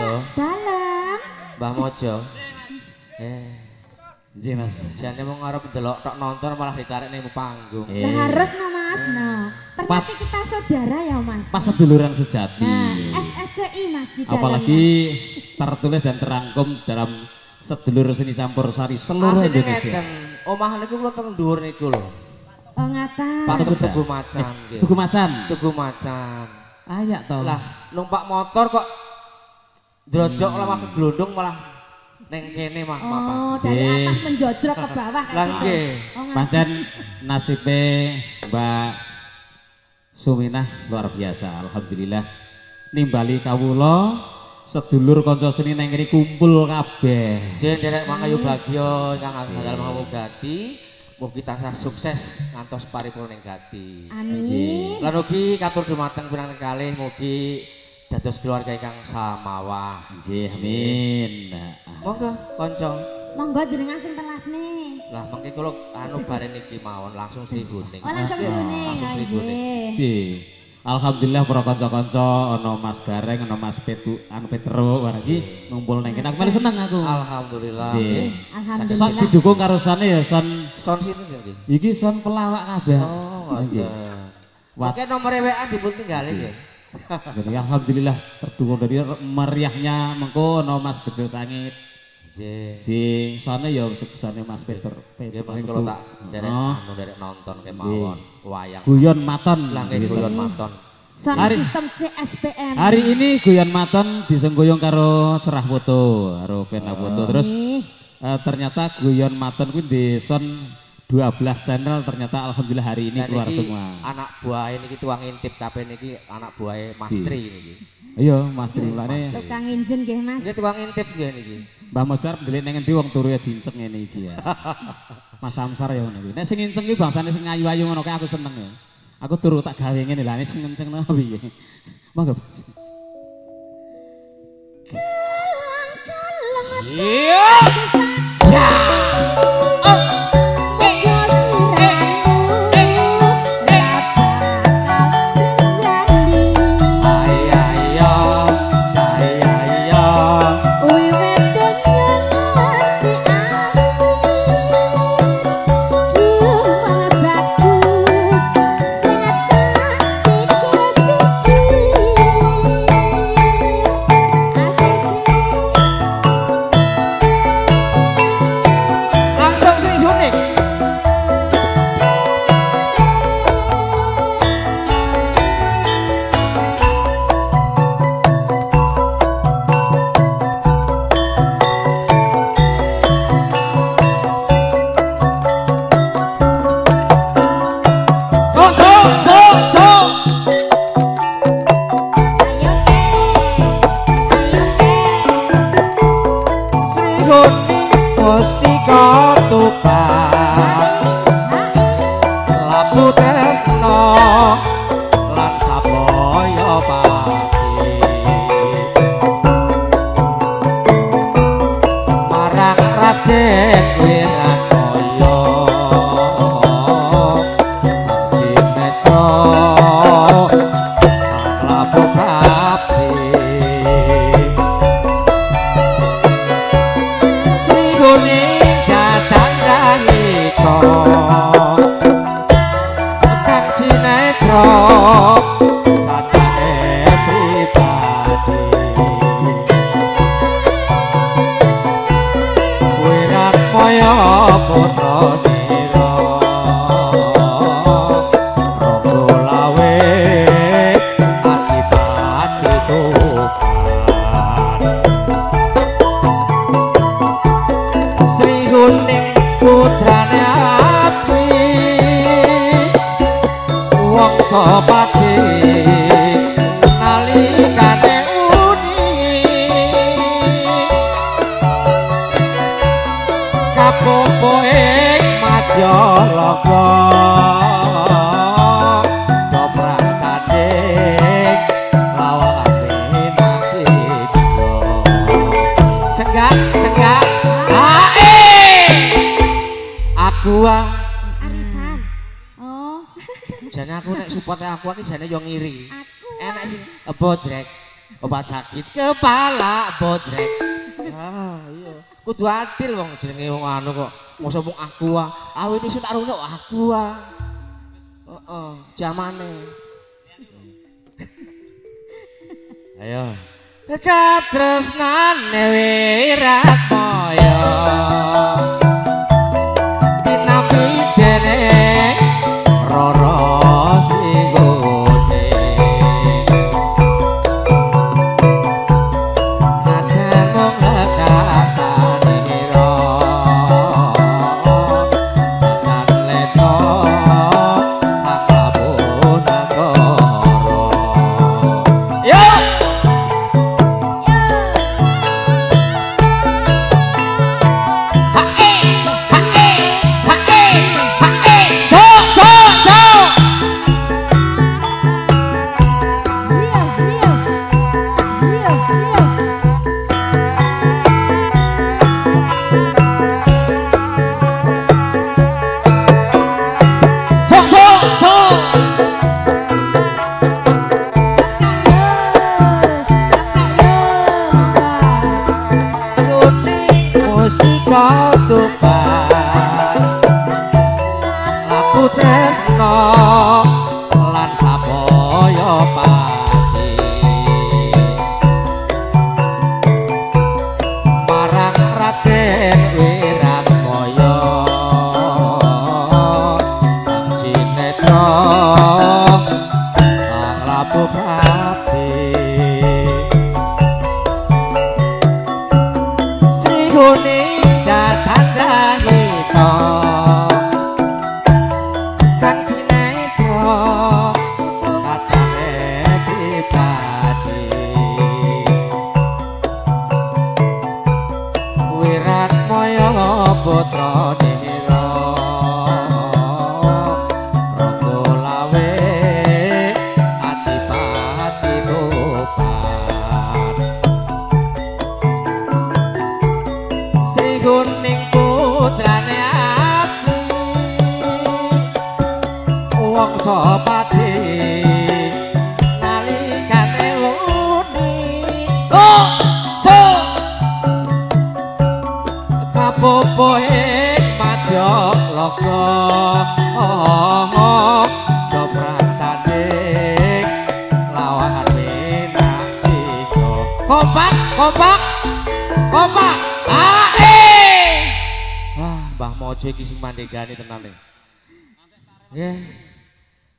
Halo. Dalam. Mbah Mojo. Eh. Nggih Mas. Jane mau ngarep delok tok nonton malah ditarik ning panggung. Lah harus no Mas. Nah, ternyata kita saudara ya Mas. Paseduluran sejati. Nah, S S C I Mas di dalamnya. Apalagi tertulis dan terangkum dalam sedulur seni Campursari seluruh Indonesia. Omah niku kula teng dhuwur niku lho. Oh ngaten. Patut tuku macan. Tuku macan. Tuku macan. Ayak to. Lah numpak motor kok drojok lawak glondong malah neng kene mah apa. Oh, dari atas menjojrok ke bawah kan. Lah nggih. Pancen nasibe Mbak Suminah luar biasa. Alhamdulillah nimbali kawula sedulur kanca seni neng kene kumpul kabeh. Jeng derek mangkayu bagya ingkang asal mawugati mugi tansah sukses ngantos paripurna ning gati. Amin. Lan ugi katur dumateng pirang kalih mugi dados keluarga ingkang samawah. Nggih, amin. Monggo kanca. Monggo jenengan sing telasne. Lah mengki kula anu bare niki mawon langsung sriguning. Oh, langsung sriguning. Nggih. Alhamdulillah para kanca-kanca ana Mas Gareng, ana Mas Petu, anu Petro wargi ngumpul nang kene. Aku melu seneng aku. Alhamdulillah. Nggih. Alhamdulillah. Sak didukung karosane ya son son sinten nggih. Iki son pelawak kabeh. Oh, nggih. Oke nomor W A dipun tinggale nggih. Alhamdulillah terdukung dari meriahnya mengko ana Mas Bejo Sangit. Nggih. Sing sane ya sebesane Mas Peter. Nggih, kalau tak derek anu derek nonton kemawon wayang. Guyon Maton lah nggih, guyon Maton. Hari sistem C S P M. Hari ini Guyon Maton disenggoyong karo Cerah Foto, karo Vena Foto. Terus uh, ternyata Guyon Maton kuwi deson dua belas channel ternyata alhamdulillah hari ini dan keluar ini semua. Anak buahe niki tuang intip kabeh niki anak buahe Mas Tri niki. Iya, Mas Tri lane. Tukang injen nggih Mas. Nggih tuang intip nggih niki. Mbah Mojar ndelik nang endi wong turu ya diinceng ngene iki ya. Mas Samsar ya ngono kuwi. Nek sing inceng iki bangsane sing ayu-ayu ngono kae aku seneng ya. Aku turu tak gawe ngene lha sing ngenceng napa piye. Monggo. Kelang-kelang mati. Obat sakit kepala bodrek. Ah iya. Kudu adil wong jenenge wong anu kok. Mosok mung aqua. Awit iso tak runo aqua. Heeh, jamane. Ayo. Katresnane wirat moyo. Dinapi dening roros iku.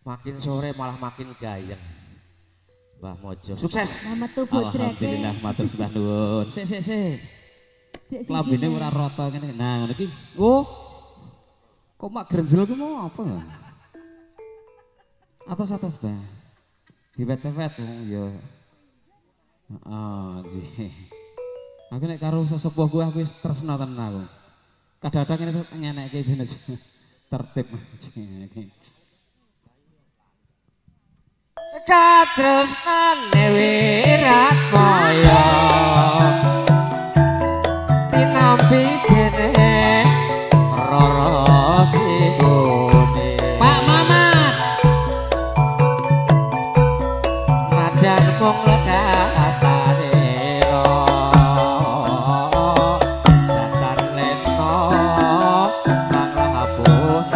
Makin sore malah makin gayeng. Mbah Mojo sukses. Alhamdulillah matur sembah nuwun. Sik sik sik. Klambine ora rata ngene. Nah ngono iki. Oh. Kok mak grenjel ku mau apa ya? Atos-atos bae. Diwet-wet ya. Heeh, nggih. Aku nek karo sesepuh kuwi aku wis tresna tenan aku. Kadang-kadang ngene ngenekke ben tertib iki. Katresnane wirat moyo tinampi dening roros igone Pak Mamat najan mung ledak asane ro datar leno mangapun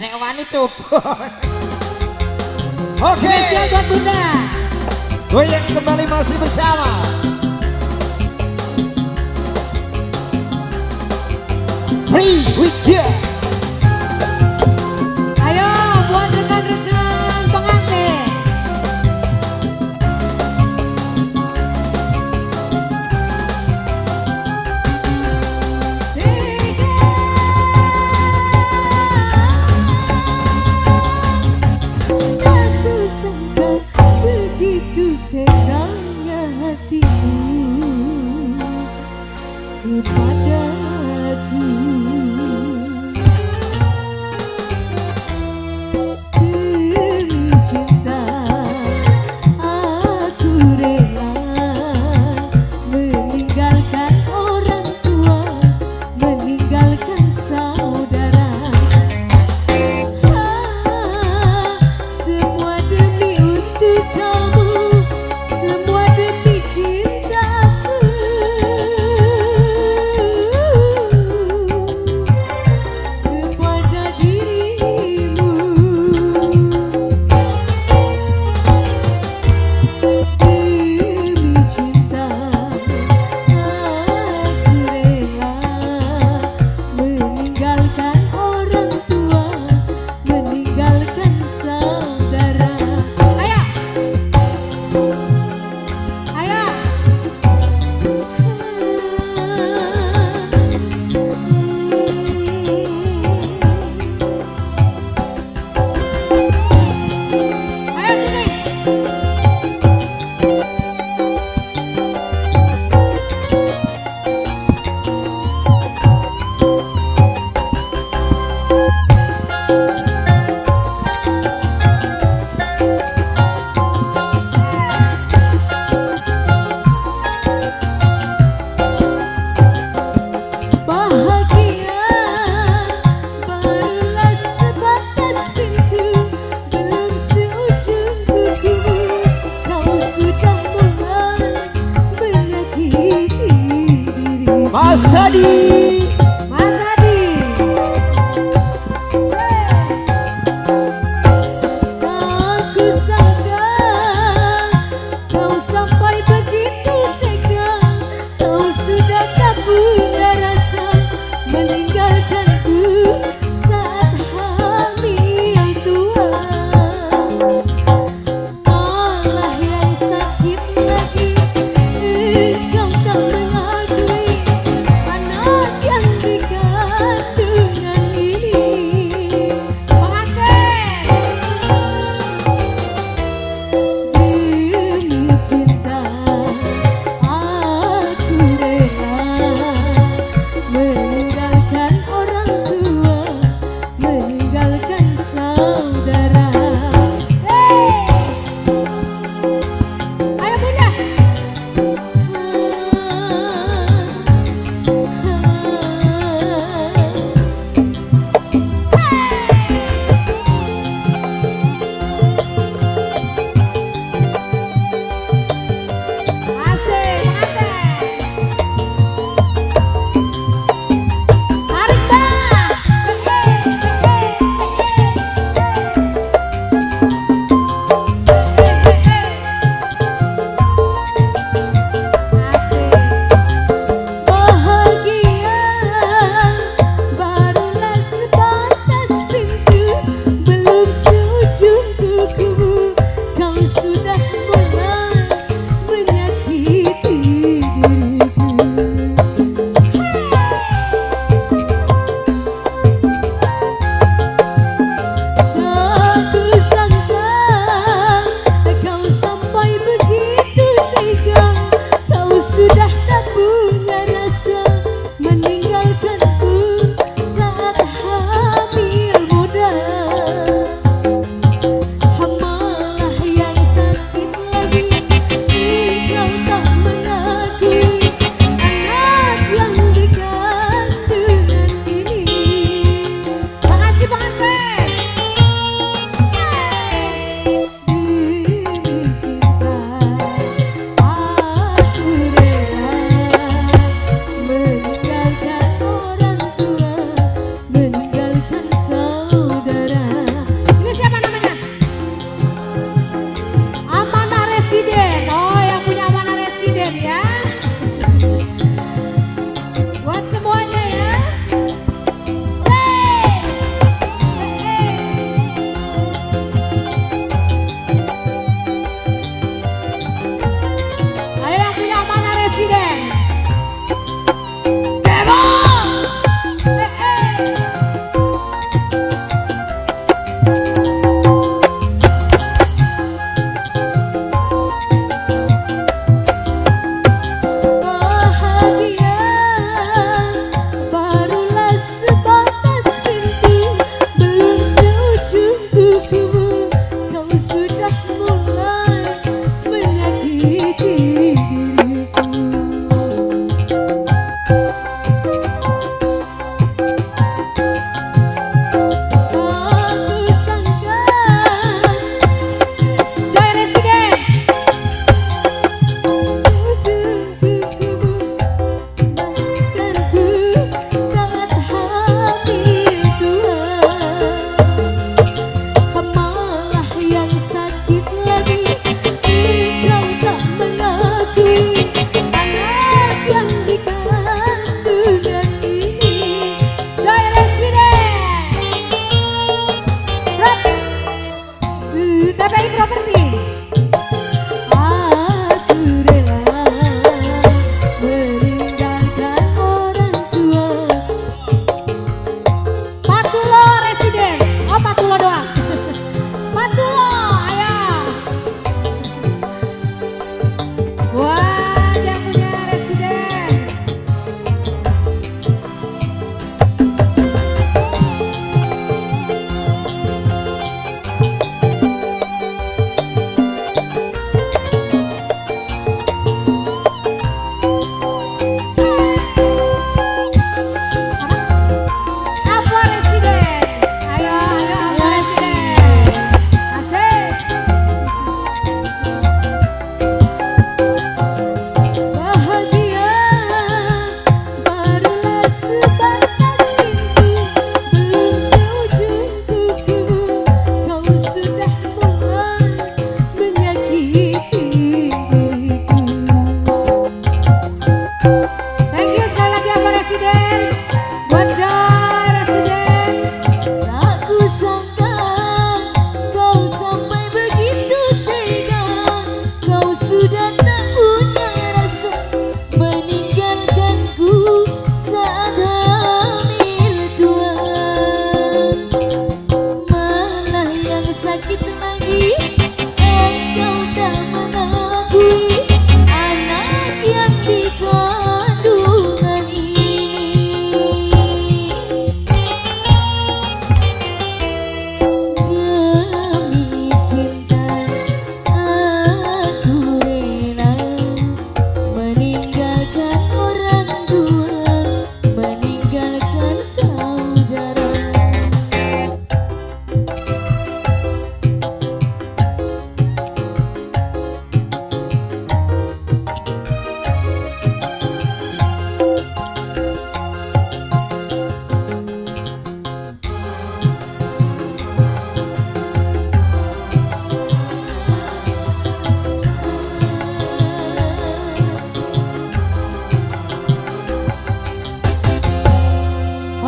nek wani coba. Oke, spesial buat Bunda. Goyang kembali masih bersama. Free with you. Ayo buat rekan-rekan pengantin.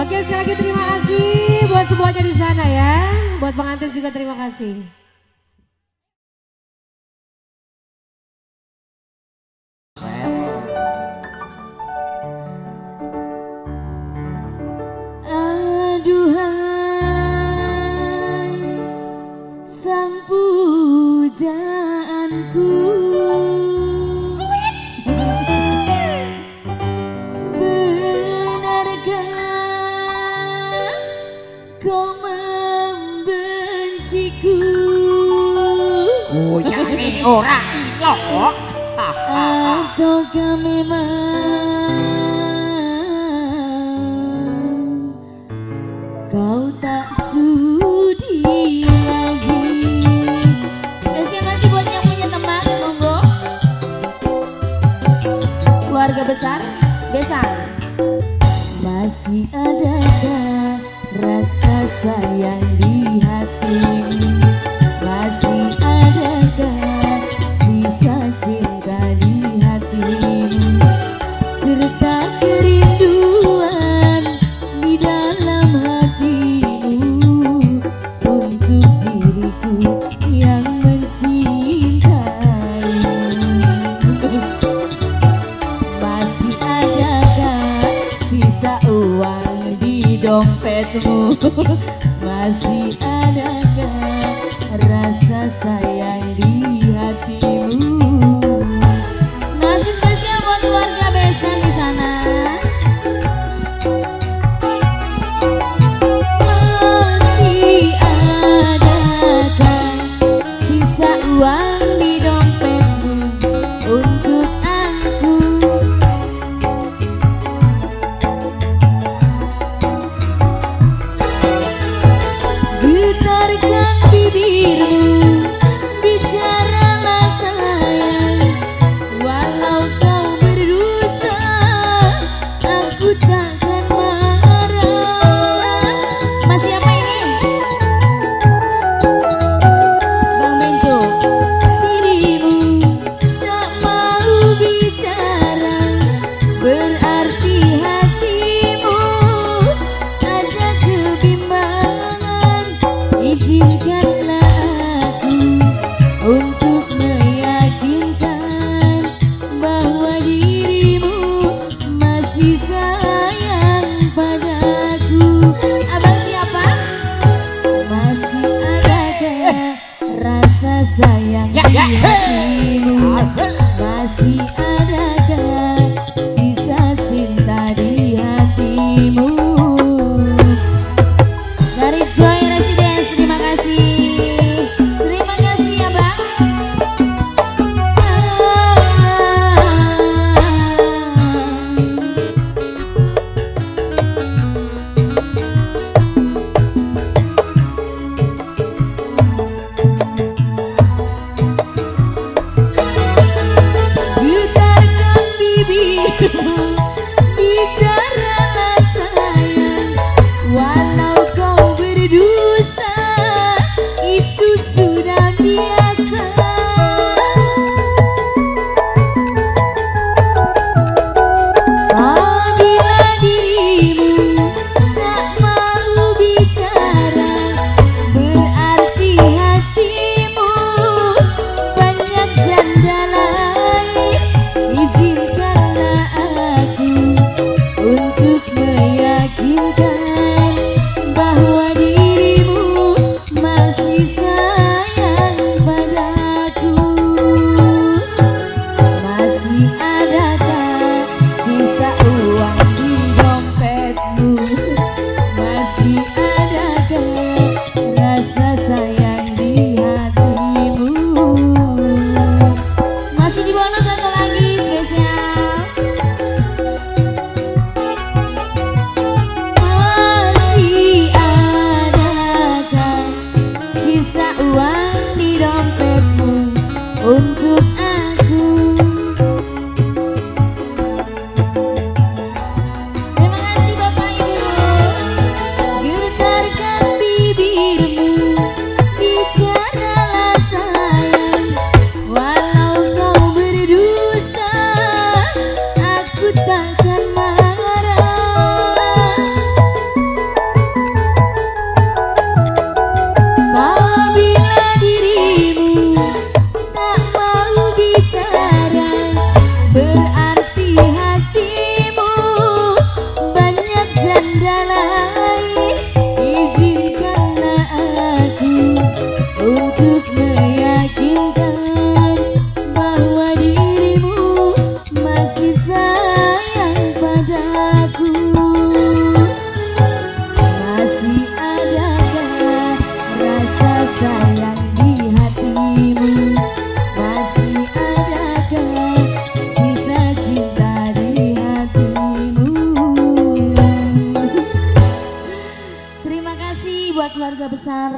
Oke, sekali lagi terima kasih buat semuanya di sana ya. Buat pengantin juga terima kasih. Ora ilo atau kami memang kau tak sudi lagi. Terima kasih buat yang punya teman, monggo keluarga besar besar. Masih adakah rasa sayang di hatimu? Masih adakah cinta di hati serta kerinduan di dalam hatimu untuk diriku yang mencintai. Masih adakah sisa uang di dompetmu? Masih adakah rasa sayang di hatimu? You keluarga besar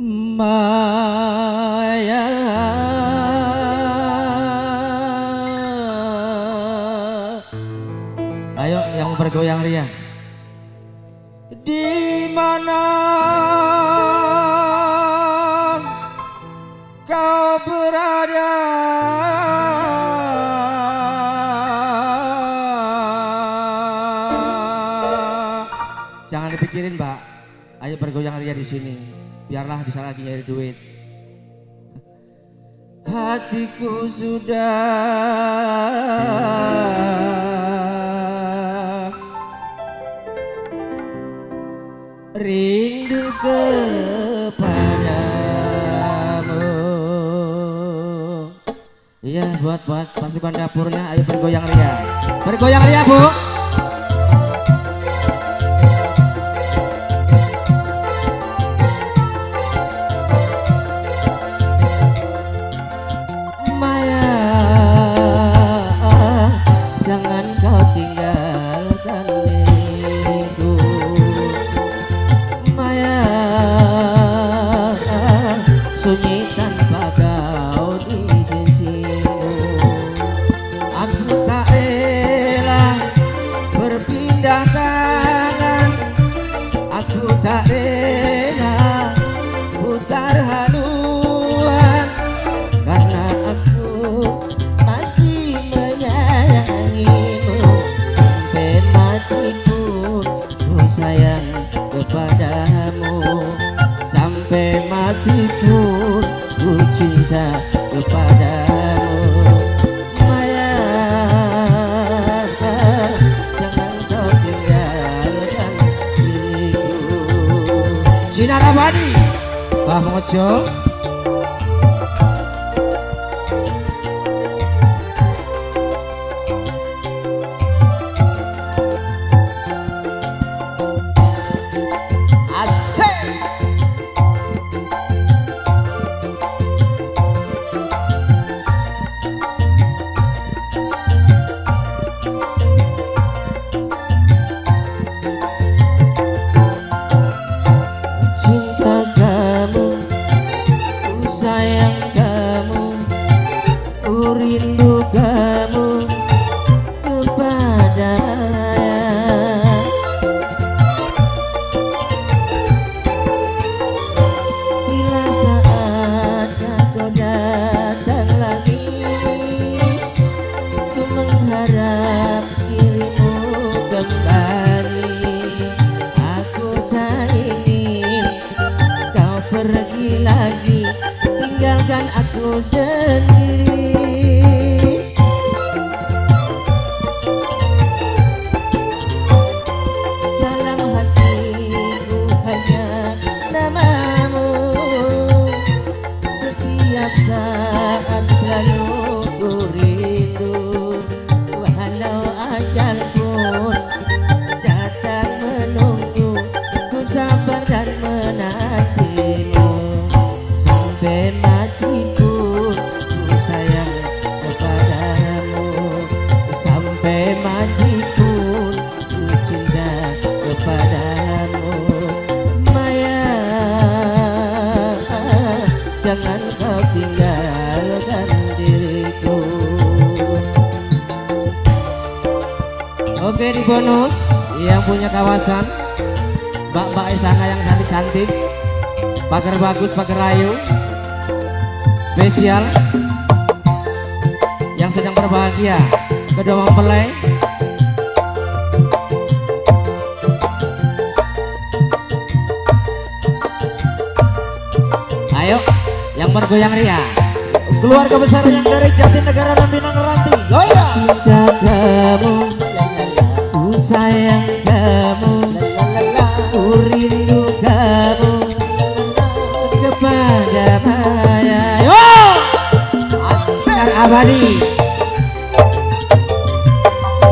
Maya ayo yang bergoyang riang di mana kau berada jangan dipikirin mbak ayo bergoyang riang di sini biarlah bisa lagi nyari duit. Hatiku sudah rindu kepadamu. Iya buat buat pasukan dapurnya ayo bergoyang riang. Bergoyang riang Bu. Sinar Abadi Bah Mojo bonus yang punya kawasan mbak-mbak Isana yang cantik-cantik pagar bagus pagar rayu spesial yang sedang berbahagia kedua mempelai ayo yang bergoyang riang keluarga besar yang dari Jatinegara Lampinang Ranti goyang cinta kamu sayang kamu, ku rindu kamu kepada Maya. Yo, Sinar Abadi.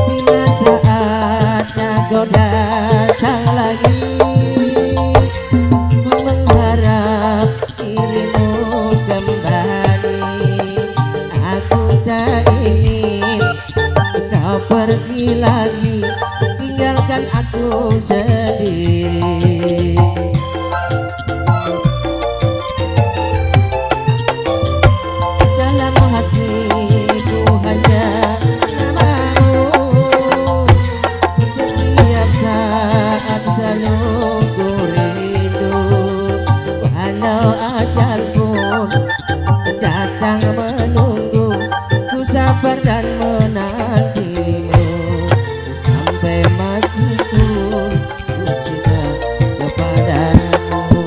Bila saatnya kau datang lagi, ku mengharap dirimu kembali. Aku tak ingin kau kau pergi lagi, tinggalkan aku sendiri. Dalam hatiku hanya namamu, setiap saat selalu ku rindu. Walau ajal pun datang menunggu, ku sabar dan menantimu sampai matiku. Ku cinta kepadamu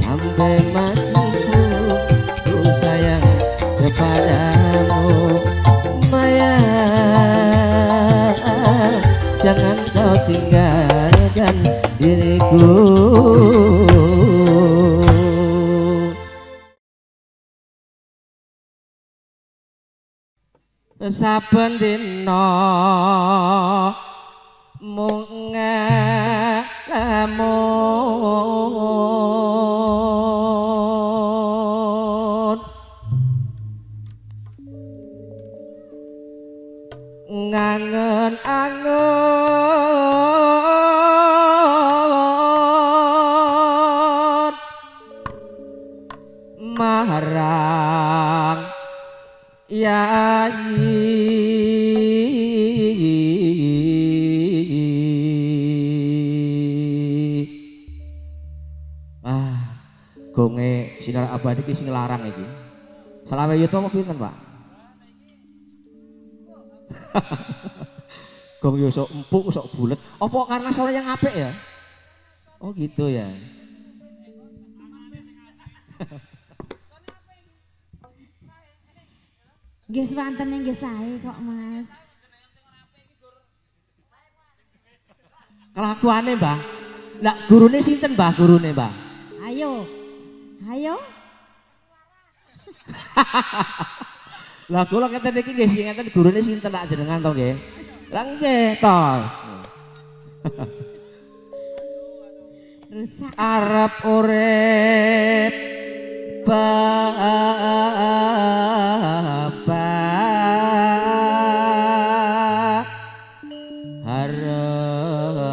sampai matiku, ku sayang kepadamu. Maya, jangan kau tinggalkan diriku. Saben dina mung ngelamun, ngangen-angen marang Yayi. Ah, gonge Sinar Abadi iki sing larang iki. Selama yuto mau pinten, Pak? Gong yo sok empuk, sok bulet. Apa karena suara yang apik ya? Oh, gitu ya. Nggih wonten nggih sae kok Mas. Kelakuane Mbah. Lah gurune sinten Mbah gurune Mbah? Ayo. Ayo. Lah kula keten iki nggih sing ngeten gurune sinten tak jenengan to nggih? Lah nggih to. Rusak arep urip bapak harenga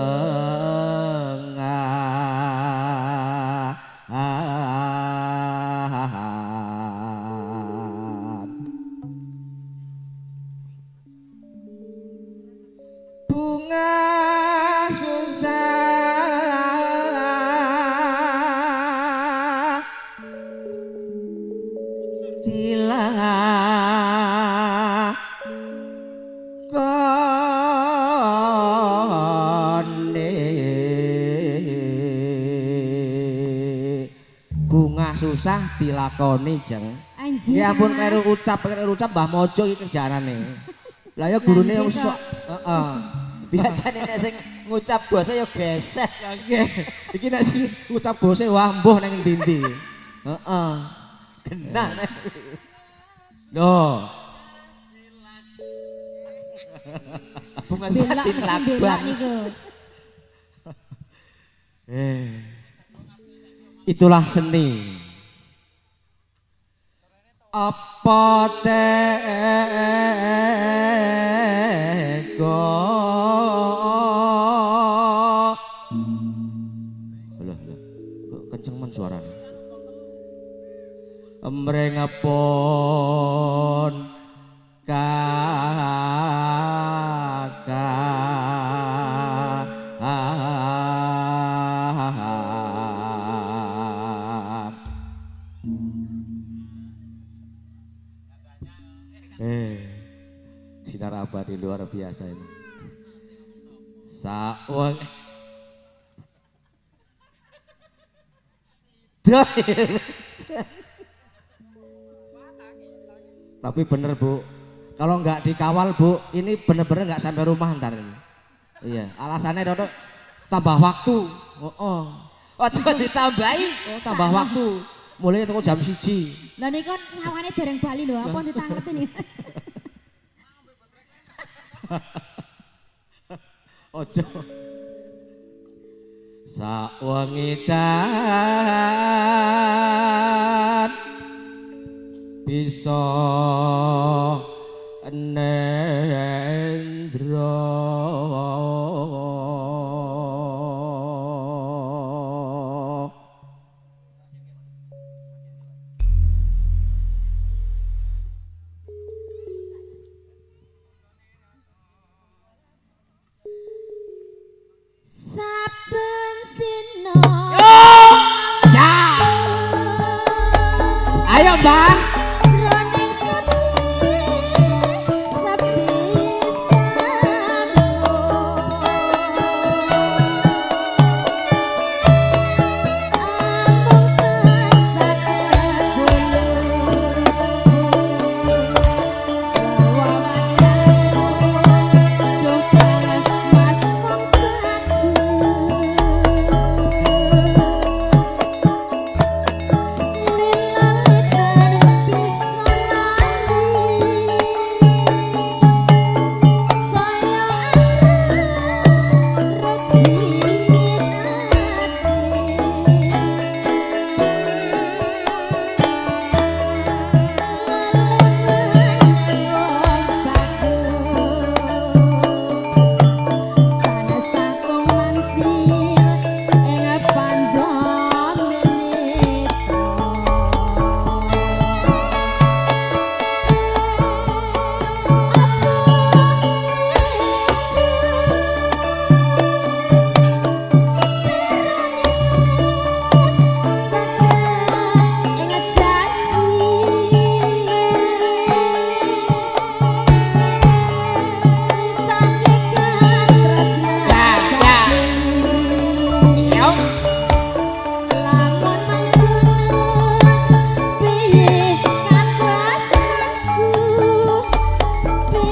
bunga susah dilakoni jeng. Anjir. Ya ampun kleru ucap, kleru ucap Mbah Mojo iki kerjaanane. Lah ya gurune wis sok heeh. Biasane nek sing ngucap basa ya gesek ya nggih. Iki nek sing ngucap basa wah mbuh nang endi-endi. Heeh. Genah. Loh. Bunga satin labang niku. Eh. Itulah seni. Apa tega Allah kok kenceng men suarane mrengepon kakak Sinar Abadi luar biasa ini. Sawang. Tapi bener Bu, kalau nggak dikawal Bu, ini bener-bener nggak sampai rumah ntar ini. Iya, alasannya Dodo tambah waktu. Oh, oh. Oh ditambahi, oh, tambah waktu. Mulai itu jam siji. Lah niku ngawane dereng bali lho, apa ditangeti niku. Ojo sawangitan bisa neng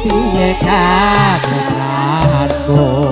piye katresnanku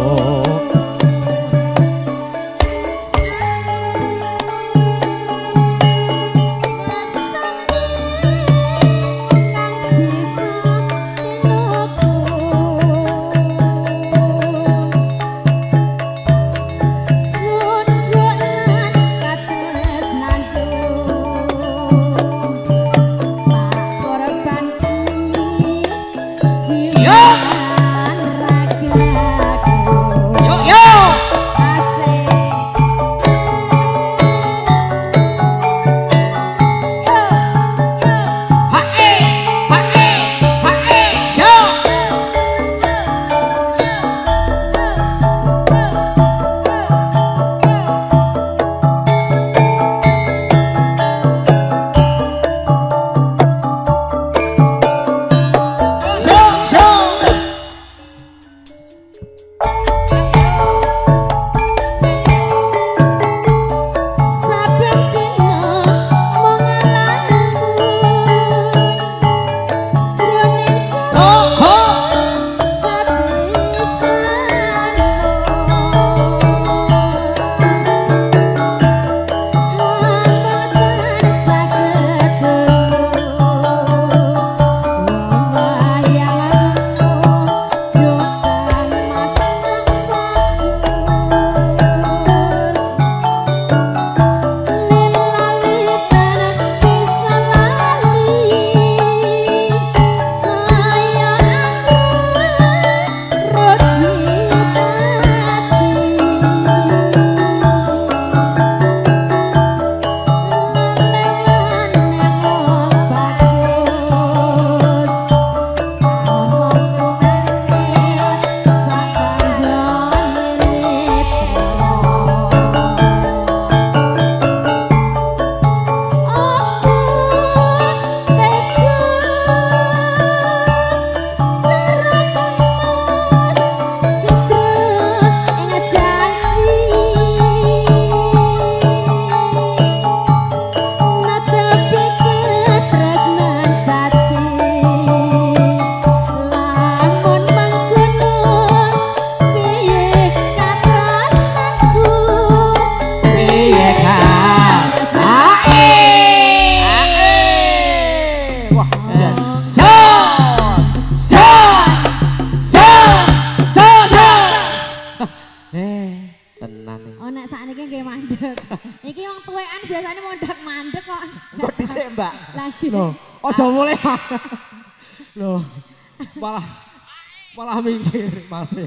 masih.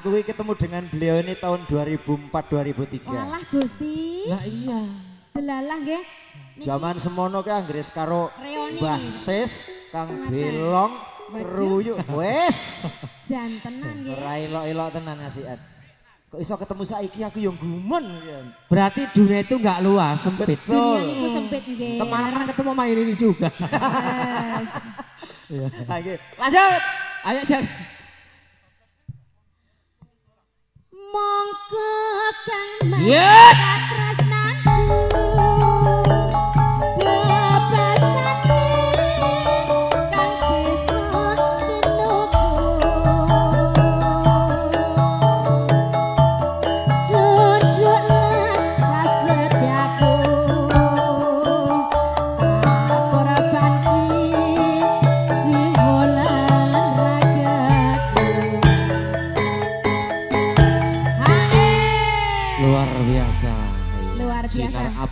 Aku ketemu dengan beliau ini tahun dua ribu empat dua ribu tiga. Walah Gusti. Lah iya. Delalah nggih. Zaman semono ki Inggris karo Mbah Sis, Kang Belong, Keruyuk. Wes. Jan tenan nggih. Ora elok-elok tenan ngasihat. Kok iso ketemu saiki aku yo gumun. Berarti dunia itu enggak luas, sempit. Dunia itu sempit nggih. Kemana-mana ketemu main ini juga. Iya. Lanjut. Ayo Jan. Monggo kang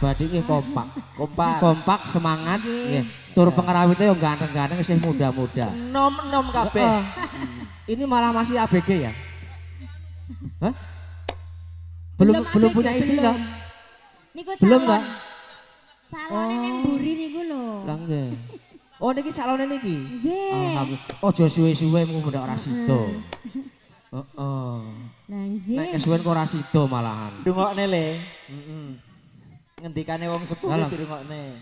Abadi kompak, kompak, kompak, semangat. Yeah. Tur pengerawitnya yang ganteng-ganteng, masih muda-muda. Nom-nom kabeh. Uh, uh. Ini malah masih A B G ya? Hah? Belum, belum, belum punya istri belum. Loh? Niku belum nggak? Calonnya oh. Yang buri niku loh. Langge. Oh niki calonnya niki. Yeah. Alhamdulillah. Oh josuwe-suwe mau muda orang situ. Oh, oh. Lanjut. Nek kesuwen kok orang situ malahan. Dungok nele. Mm -mm. Ngendikane wong sepuh dirungokne.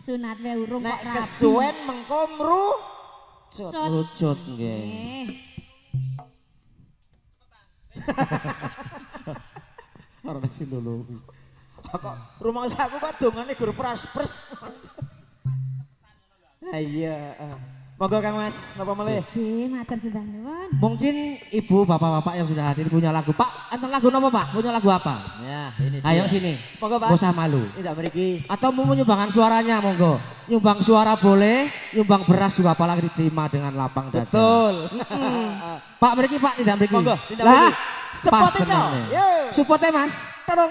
Sunat wae urung kok rapi. Nek kesuwen mengko mrucut. Mrucut nggih. Ora sing lho. Kok rumangsaku kok dongane gur pras-pres. Ha iya. Monggo Kang Mas, napa malih? Nggih, matur sedang nuwun. Mungkin ibu bapak-bapak yang sudah hadir punya lagu, Pak. Enten lagu napa, Pak? Punya lagu apa? Ya, ini. Ayo dia. Sini. Monggo, Pak. Enggak usah malu. Tidak mriki. Atau mau nyumbangan suaranya, monggo. Nyumbang suara boleh, nyumbang beras juga apalagi diterima dengan lapang dada. Betul. Pak mriki, Pak, tidak mriki. Monggo, tidak mriki. Supporte to. Supporte, Mas. Tolong.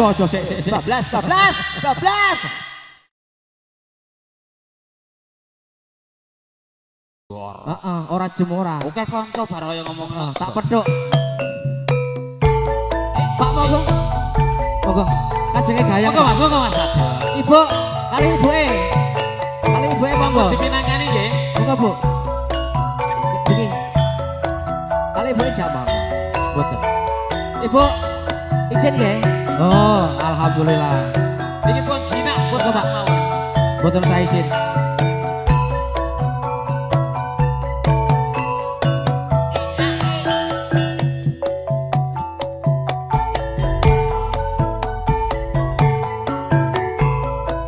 Ojo, ojo, sik, sik, sik. dua belas, dua belas, dua belas. Heeh, ora jem ora. Oke, kanca bar kaya ngomong. Tak pedhok. Pak monggo. Monggo. Kajenge gayang. Monggo Mas, monggo Mas. Ibu, kali ibuke. Kali ibuke monggo. Dipinangkani nggih. Monggo, Bu. Iki. Kali ibuke jambang. Mboten. Ibu, izin nggih. Oh, alhamdulillah. Ini pun Cina, buat bapak mau. Buatan saya izin.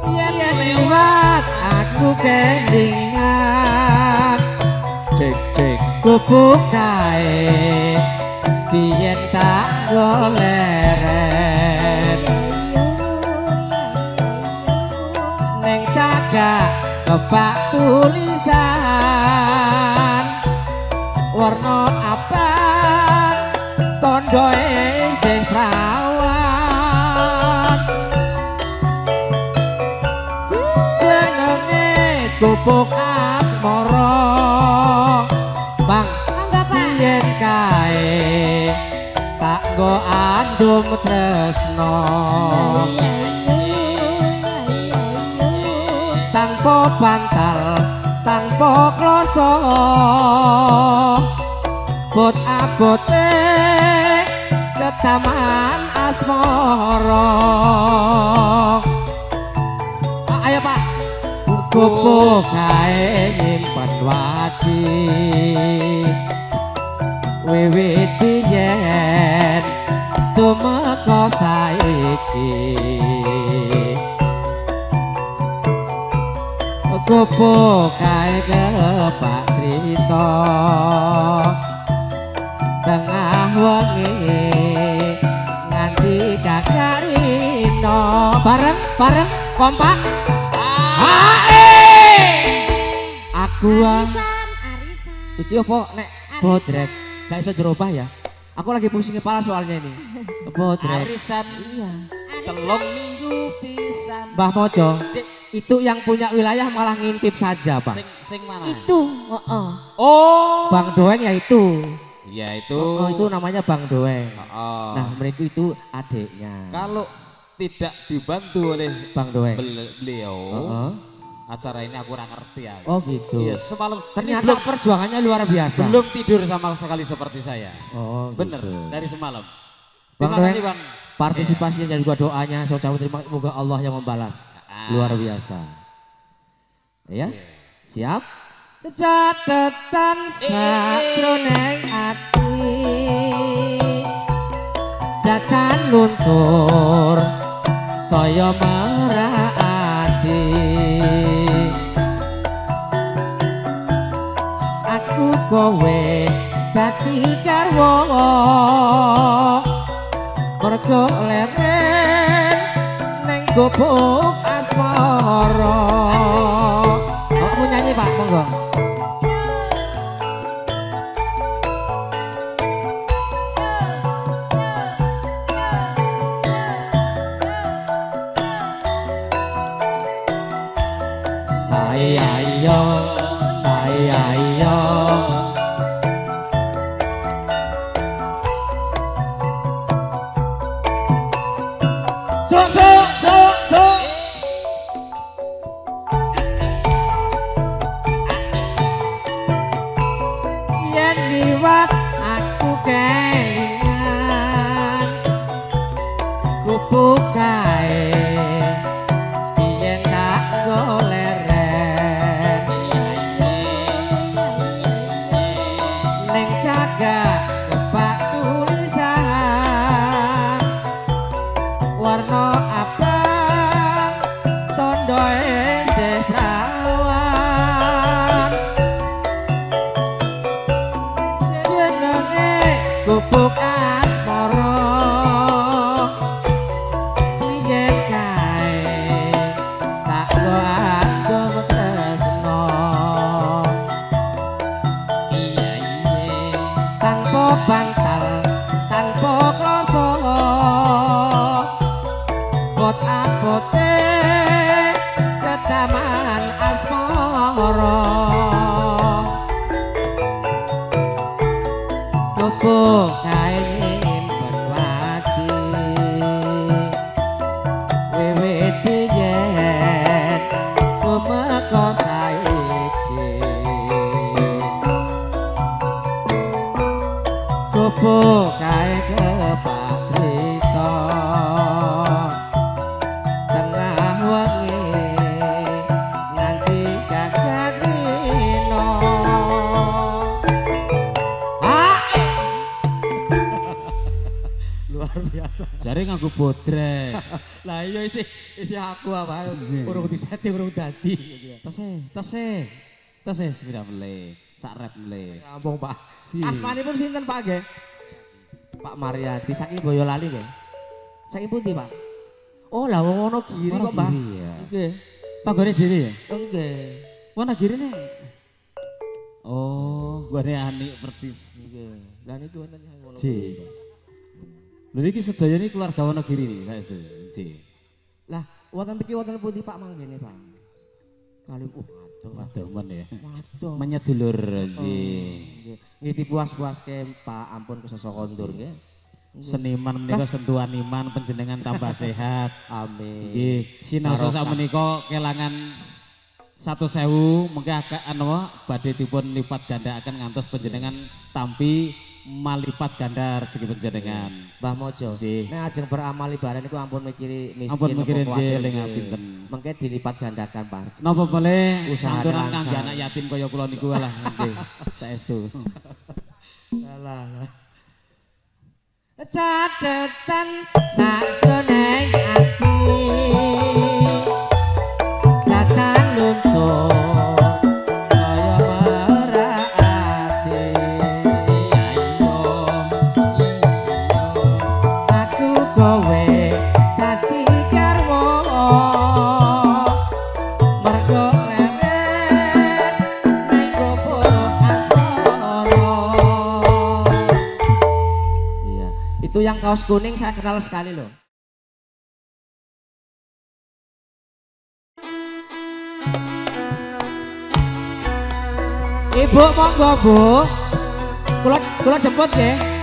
Yang lewat aku kelingan, cek cek kupuk kae, biyen tak golek. Pak tulisan warna abang tondoe sing prawan jenenge kupuk asmara bang yen kae tak go andum tresno tanpa bantal tanpa kloso bot abote ke taman asmara. Pak ayo Pak kupuk kae nyimpen wati wiwit biyen tumeka saiki kupuk kae kepak crita tengah wengi nganti kakarina bareng bareng kompak ae aku arisan arisan iki opo nek bodrek gak iso jero omah ya aku lagi pusing kepala soalnya ini bodrek arisan iya telung minggu pisan Mbah Mojo. Itu yang punya wilayah malah ngintip saja, Pak. Sing, sing mana? Itu, oh, oh. Oh. Bang Doeng ya itu. Iya itu. Oh, oh, itu namanya Bang Doeng. Oh, oh. Nah, mereka itu adiknya. Kalau tidak dibantu oleh Bang Doeng, beliau, oh, oh. Acara ini aku kurang ngerti ya. Oh gitu. Iya, semalam. Ternyata belum, perjuangannya luar biasa. Belum tidur sama sekali seperti saya. Oh, bener. Gitu. Dari semalam. Bang terima Doeng, kasih, Bang. Partisipasinya yeah. Dan juga doanya, saya ucapkan terima kasih. Semoga Allah yang membalas. Luar biasa. Ya, yeah. Siap. Catetan sakroneng ati dakan luntur saya merati aku kowe dadi garwa mergo leren neng gobok asmara. Kamu nyanyi Pak, monggo. Saya ayo, saya ayo. So so so so. Opo kae kepak cerita tengah wengi nganti kakak dino. Luar biasa. Jare nganggo bodrek. Lah iya isi isi aku apa urung diseti urung dadi. Tese, tese. Tese sepeda meleh. Sak rap meleh. Kampung Pak. Asmanipun sinten Pak nggih? Pak Mariadi saking Boyolali nggih. Saking pundi Pak? Oh lah wong Wonogiri kok Pak. Nggih. Pagone dhewe ya? Nggih. Wonogiri ne. Oh, gone anik persis nggih. Lah niku wonten ing Wonogiri. Lha iki sedaya niki keluarga Wonogiri niki saestu. Nggih. Lah wonten iki wonten pundi Pak manggene Pak? Kali oh Waduh ya, menyedulur nggih. Nggih dipuas-puaske Pak, ampun kesesokondur nggih. Seniman menika sentuhan iman panjenengan tambah sehat. Amin. Nggih, sinaosa sakmenika kelangan satu sewu mengke agak anwa badhe dipun lipat gandakaken ngantos panjenengan tampi malipat ganda rezeki panjenengan. Mbah Mojo. Nek ajeng beramal ibarat niku ampun mikiri miskin. Ampun mikiri eling pinten. Mengke dilipat gandakan Pak Harjo. Napa boleh santunan kangge anak yatim kaya kula niku lah nggih. Saestu. Alah. Catetan sajroning ati. Katan luntur kaos kuning saya kenal sekali loh. Ibu monggo Bu. Kula kula jemput nggih.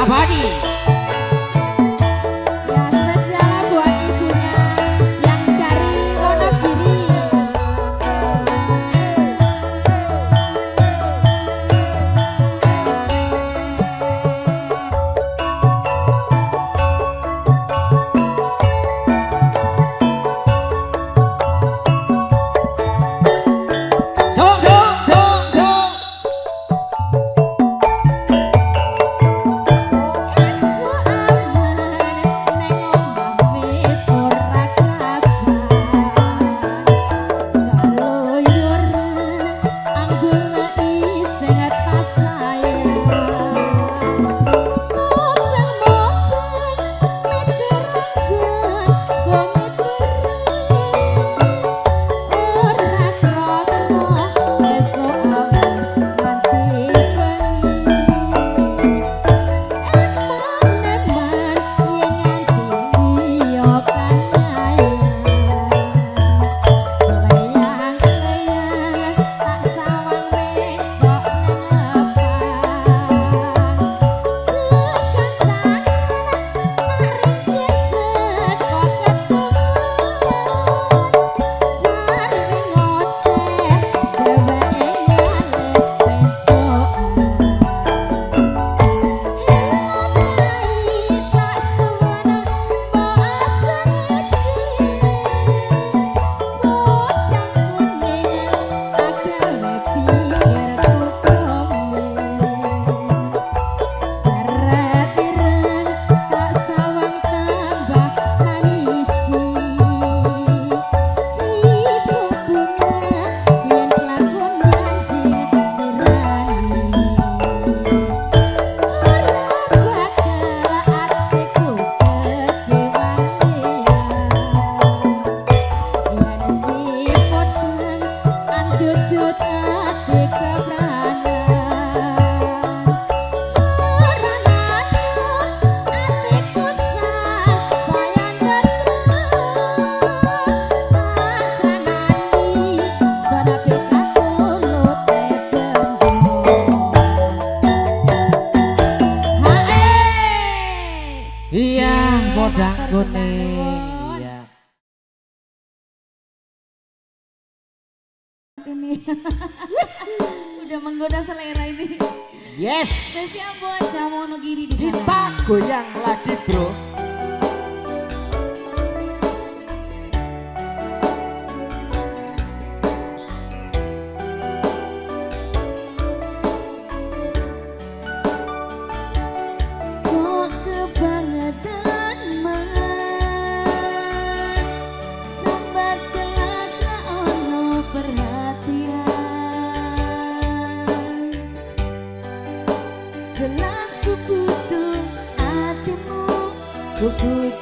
Abadi. Ya, selamat buat ibunya yang dari Iya, bodang kuning. Iya. Ini udah menggoda selera ini. Yes. Spesial buat Jamono Giri di sana. Kita goyang lagi, bro. Terima kasih.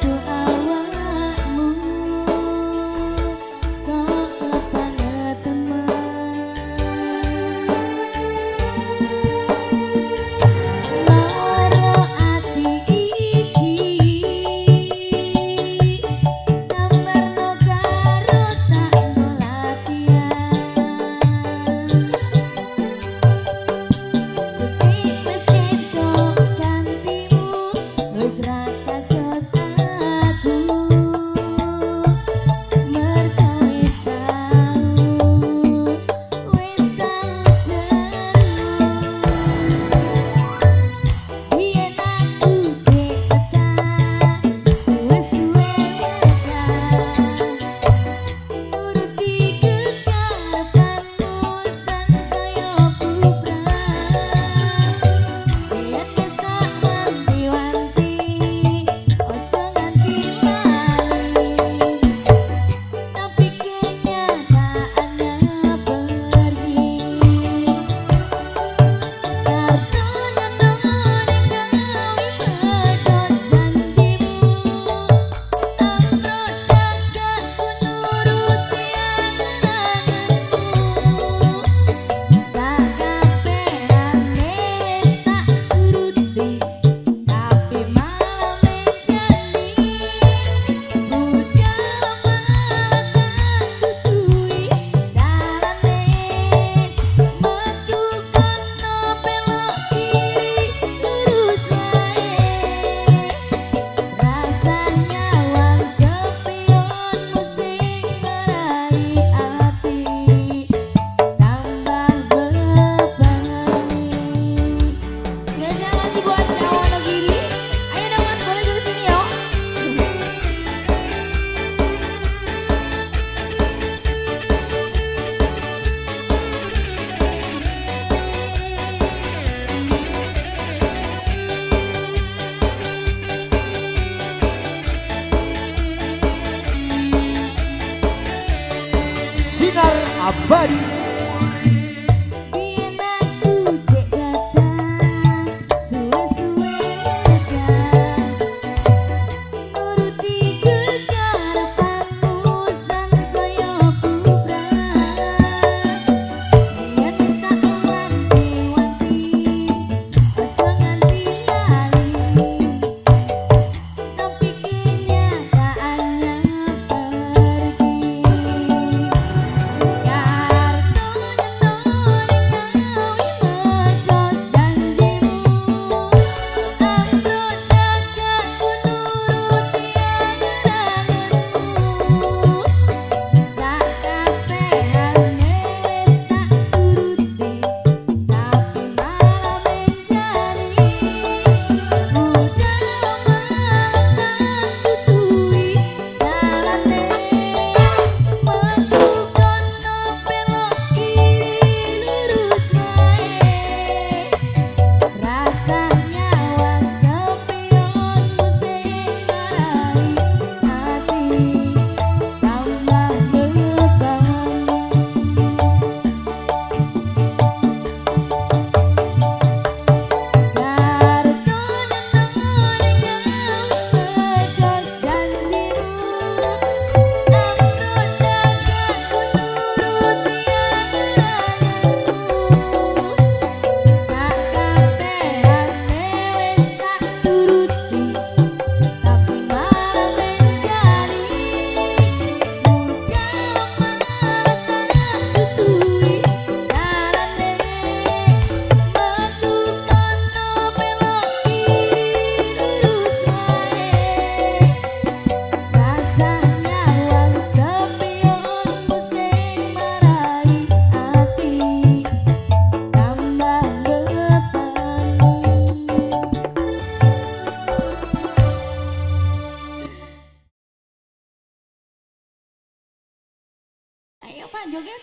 joget.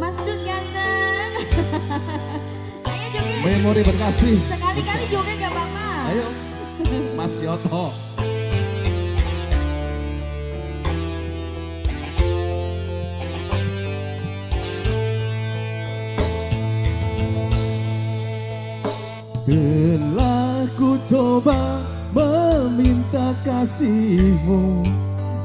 Mas Dut ganteng. Ayo joget. Memori Bekasi. Sekali-kali joget gak apa-apa. Ayo. Mas Yoto. Bila ku coba meminta kasihmu,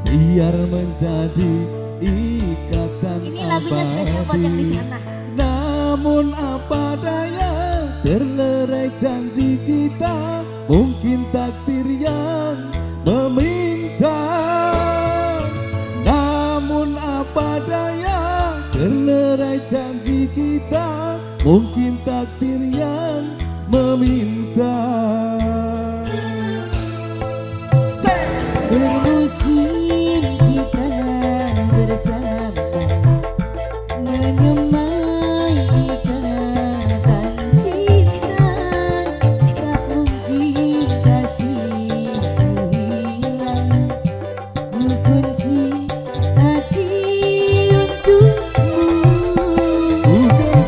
biar menjadi ikatan ini lagunya spesial buat yang di sana. Namun apa daya, terlerai janji kita, mungkin takdir yang meminta. Namun apa daya, terlerai janji kita, mungkin takdir yang meminta. Bermusim kita bersama, menyemai ikatan cinta, tak mungkin kasihmu hilang. Ku kunci hati untukmu, ku genggam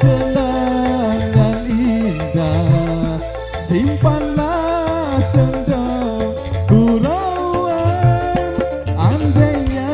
kenangan indah, simpanlah sendiri. Hancurnya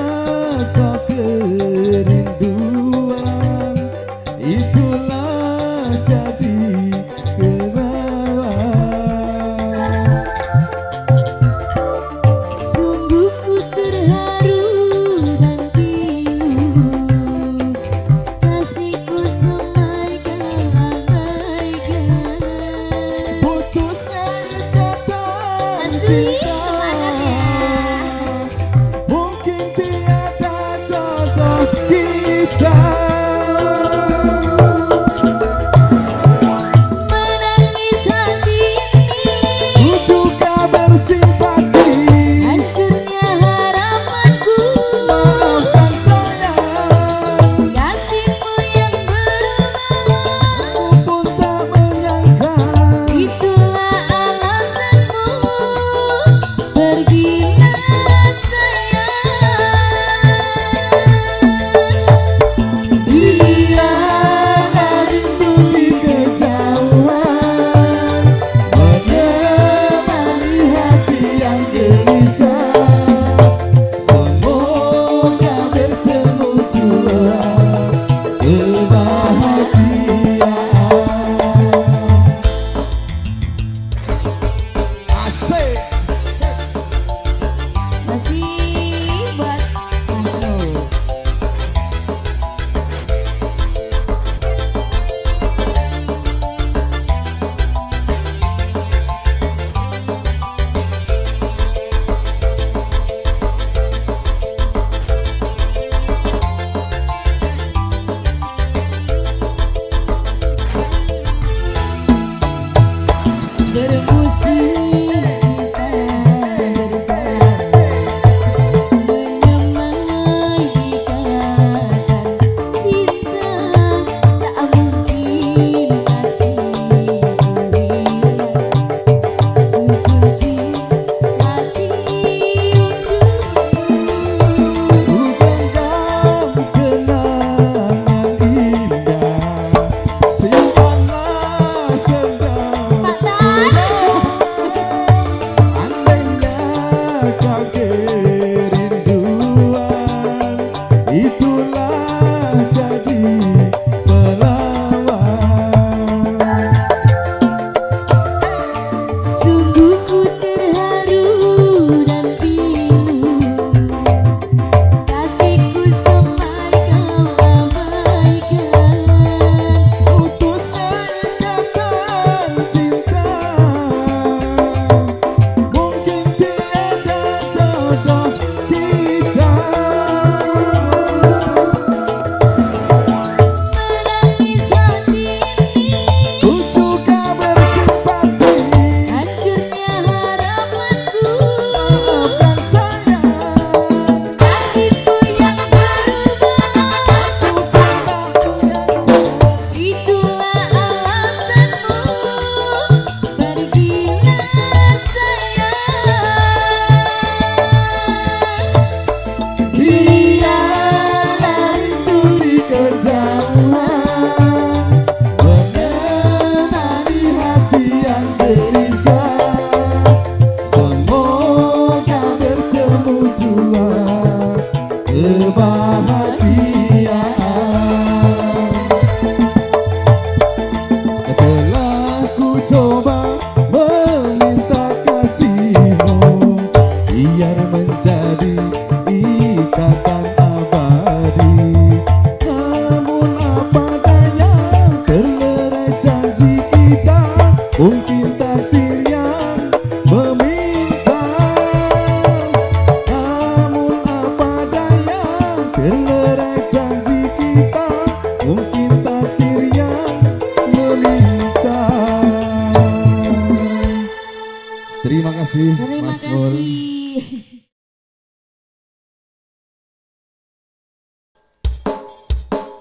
Terima kasih. Terima Mas kasih.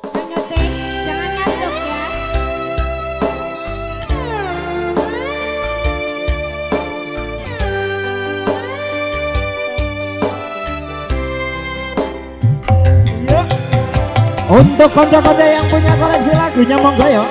Kang Yote, jangan ngantuk ya. Untuk konco-konco yang punya koleksi lagunya monggo ya.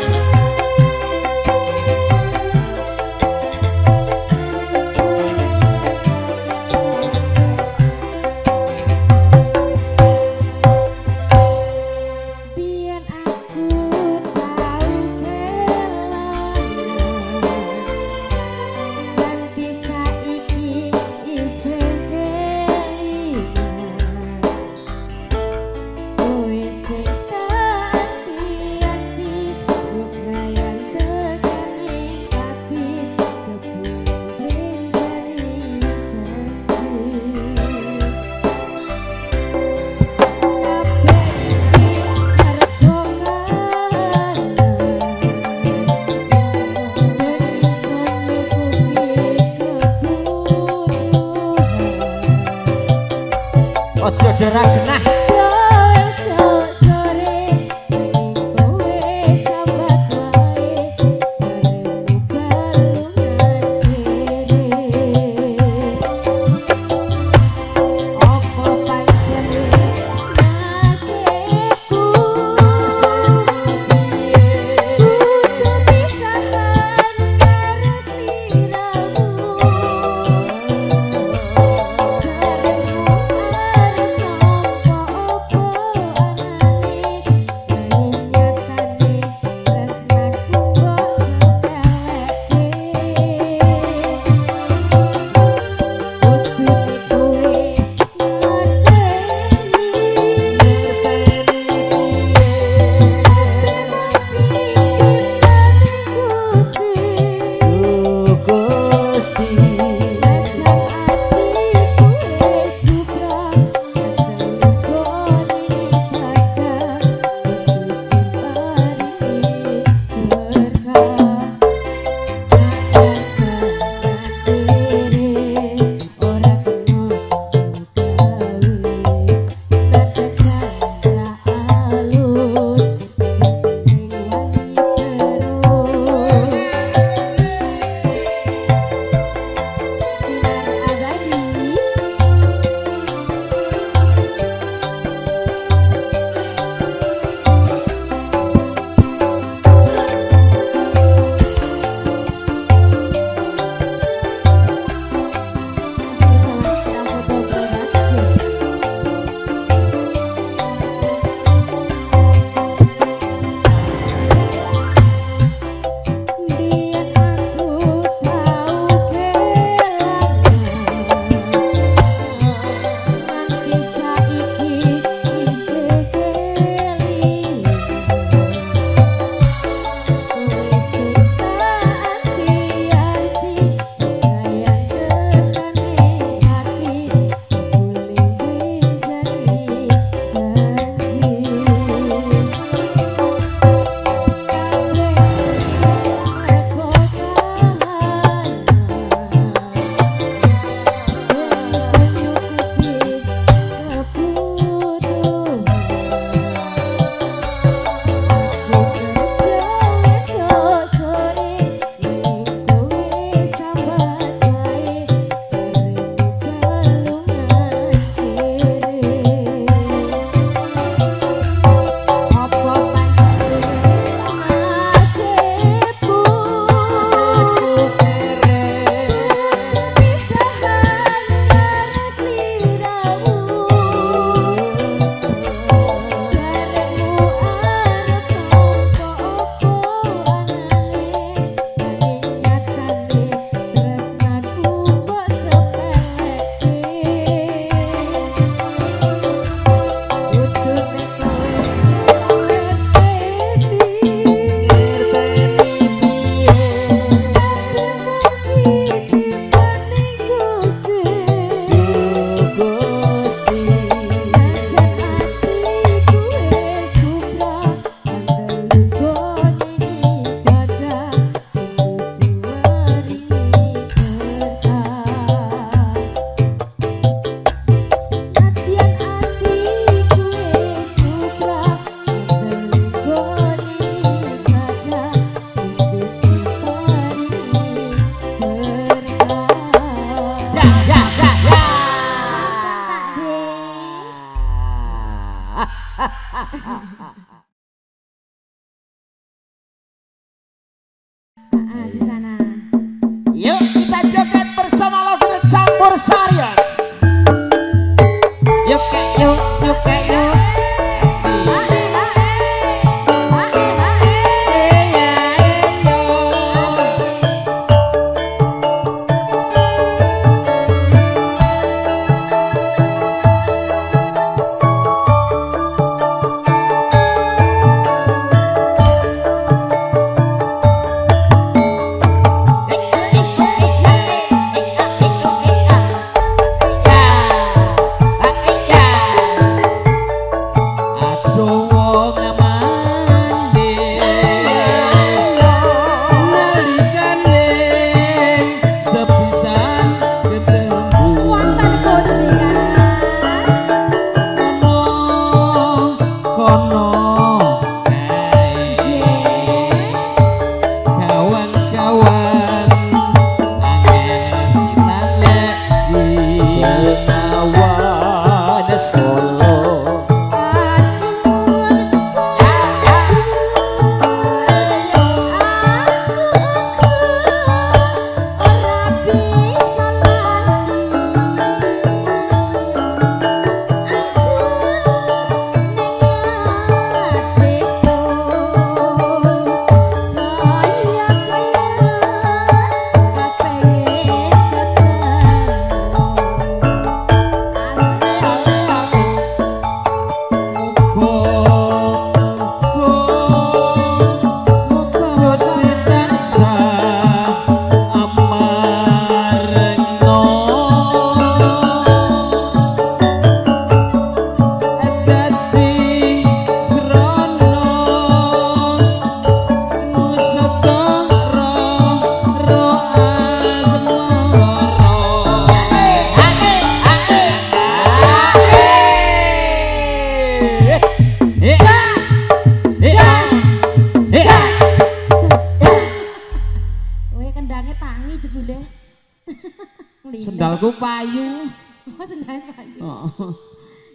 Sendalku payu. Oh, sendal payu. Oh.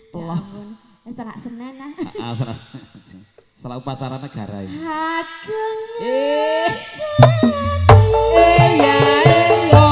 Ya ampun. Wis ora senen ah. Heeh, ora. Setelah upacara negara ini. Ageng. Eh. Eh ya yo.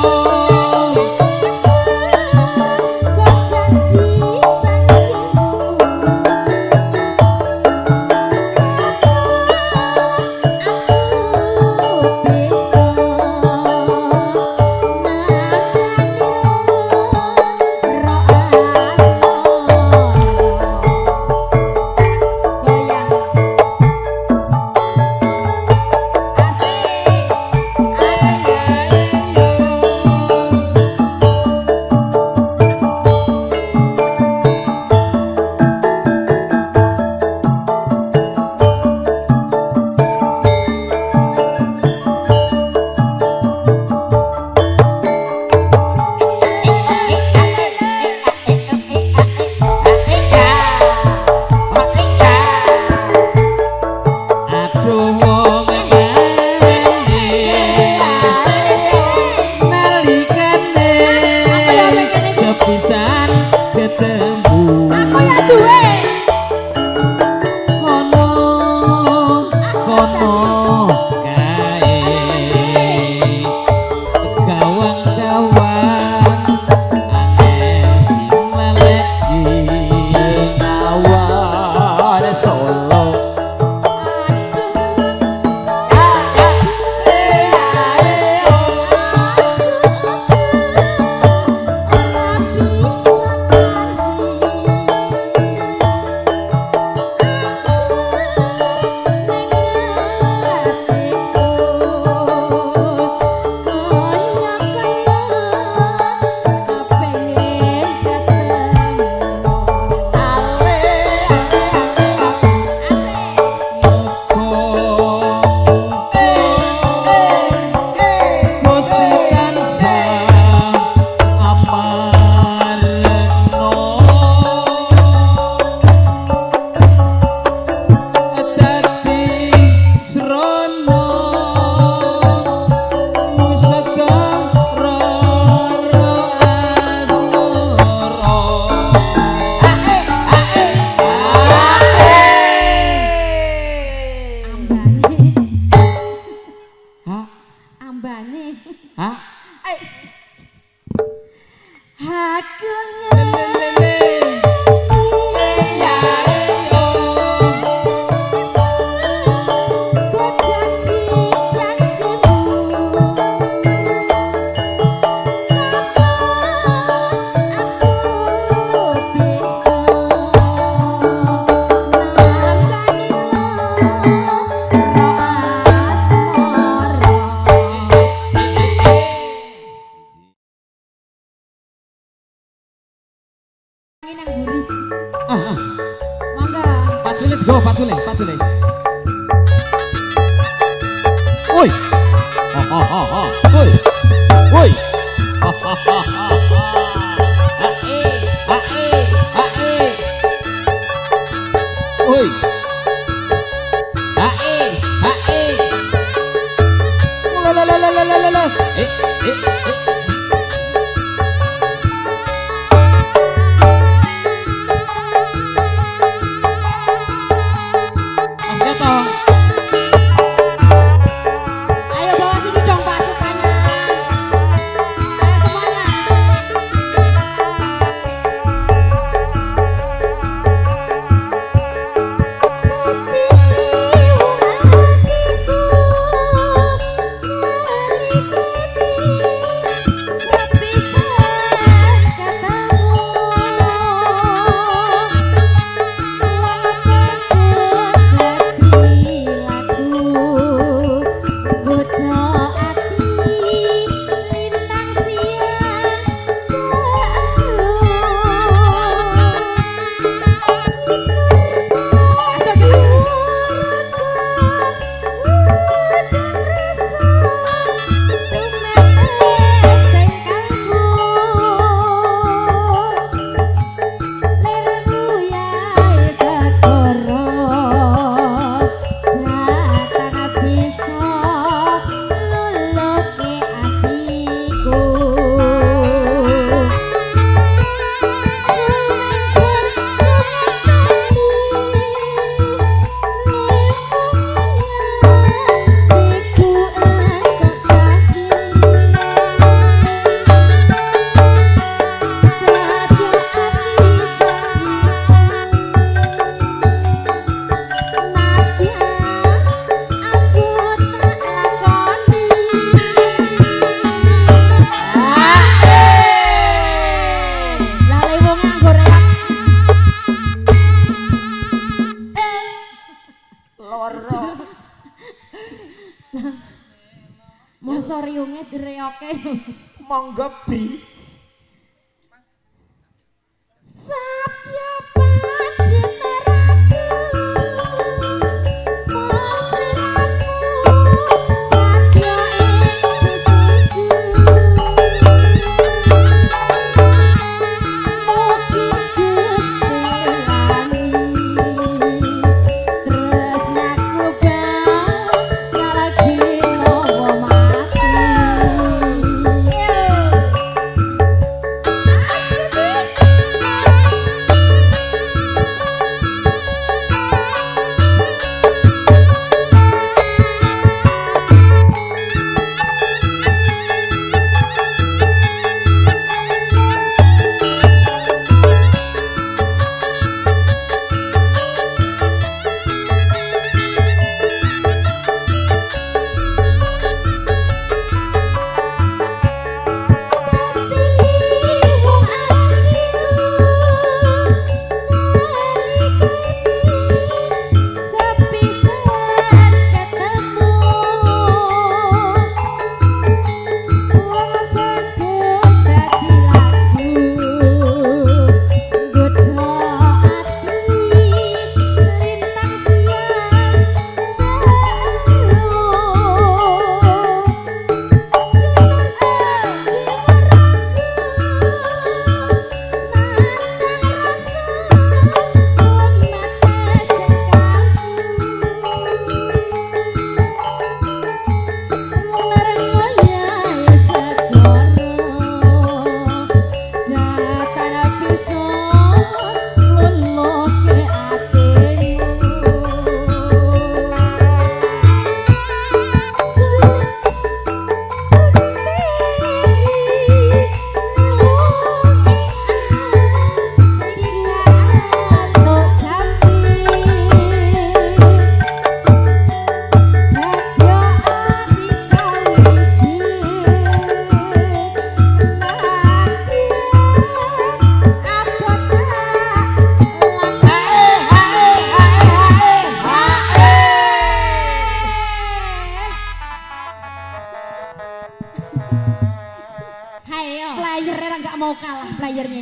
Ayo bawa sini dong Pak Cukanya. Ayo semuanya. dreoke. Monggo bri. Sapya panjenengan la ilaha illallah.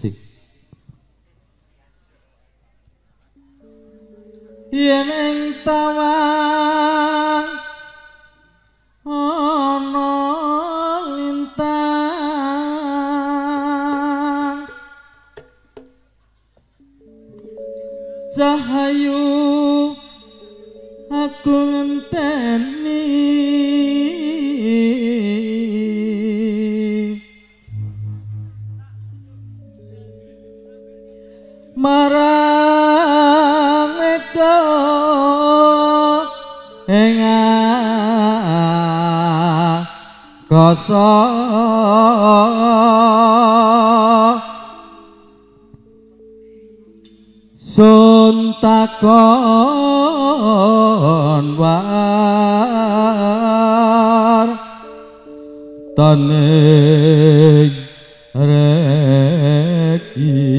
Sik. Yen ing tawang ana lintang cahayu aku ngenteni marang meko ing akasa sun takon war taning reki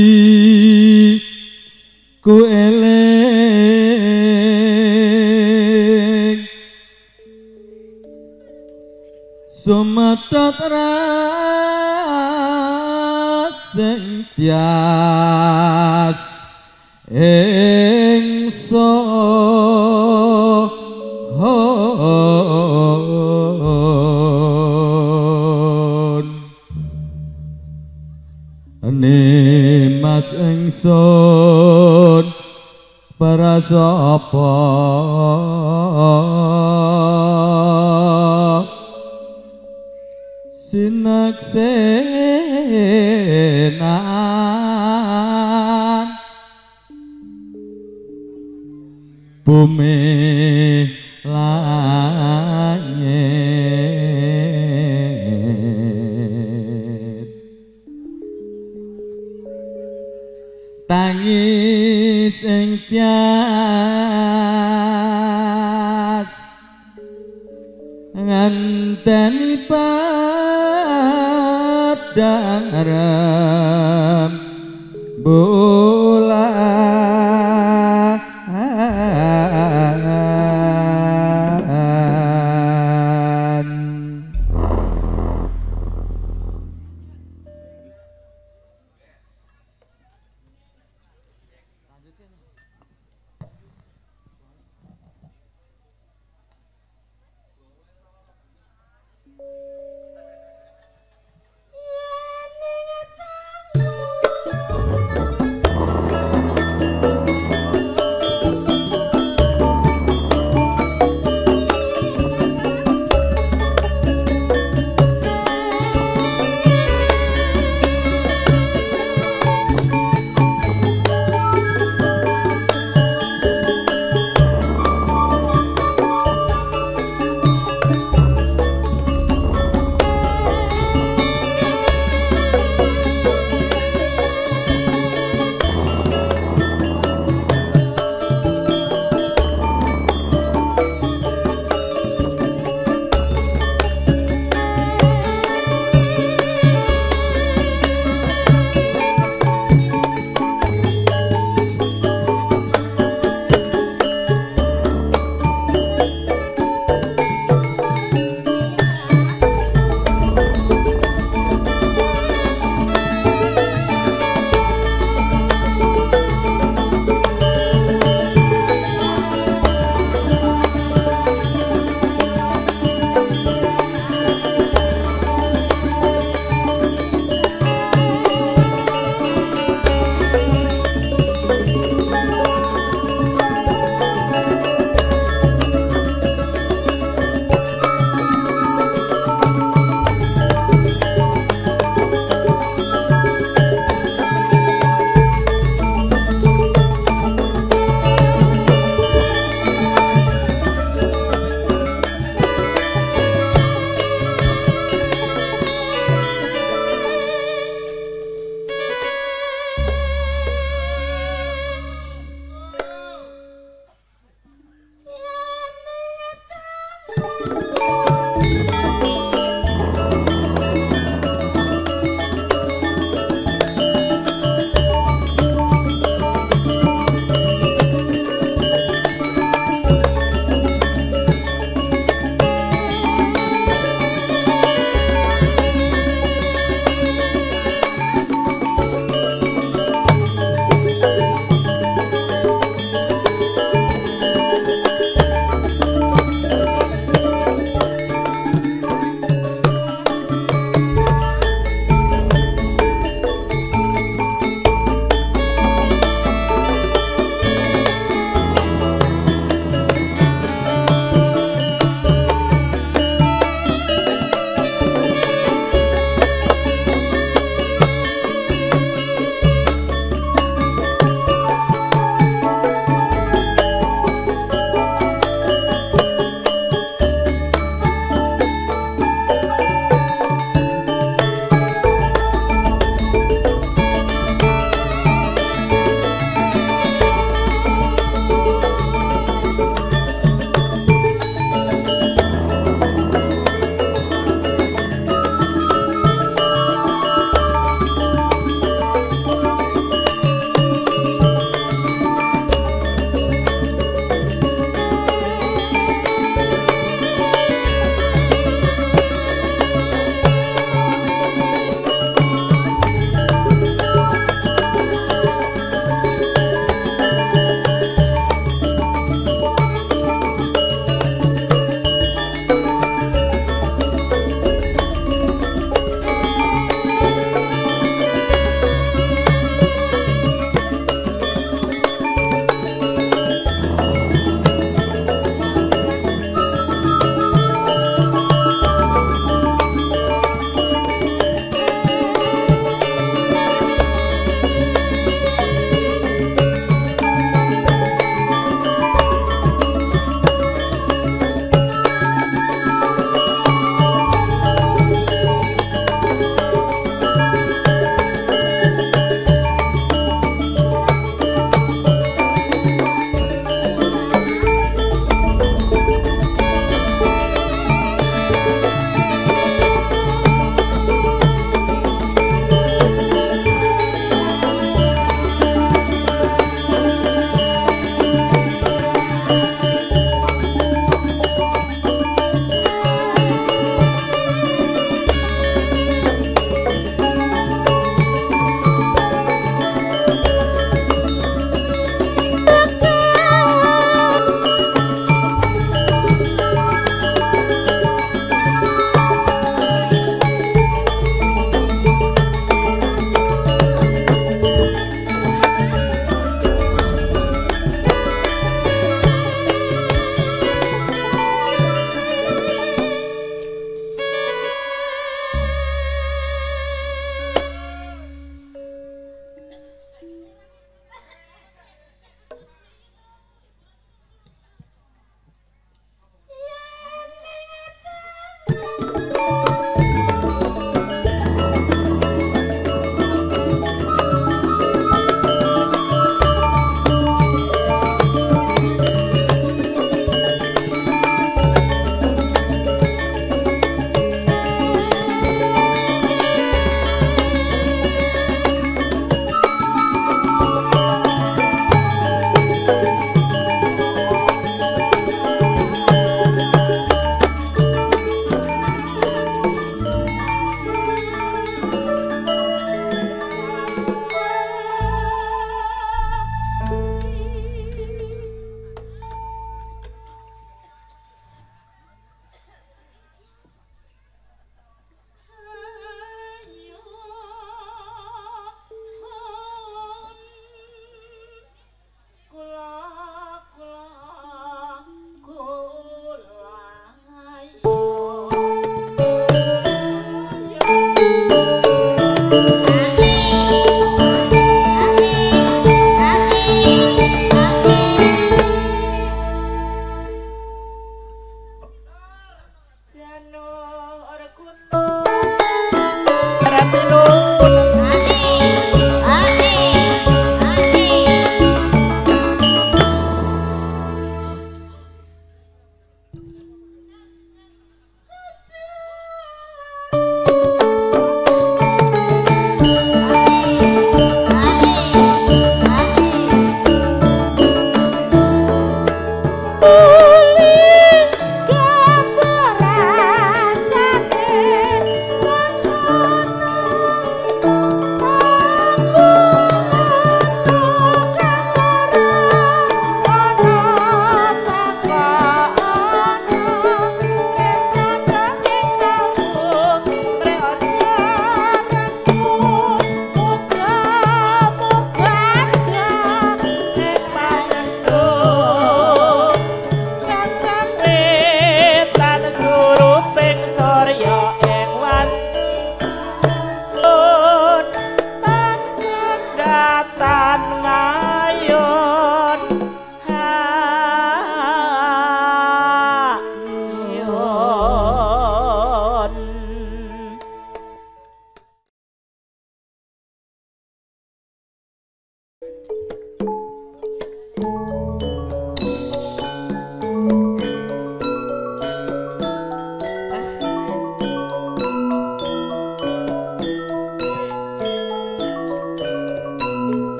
ku eling sumadat rasing tias ingsun Nimas ingsun prasapa sinaksenan bumi langit tangis ing tias ngenteni padang rembulan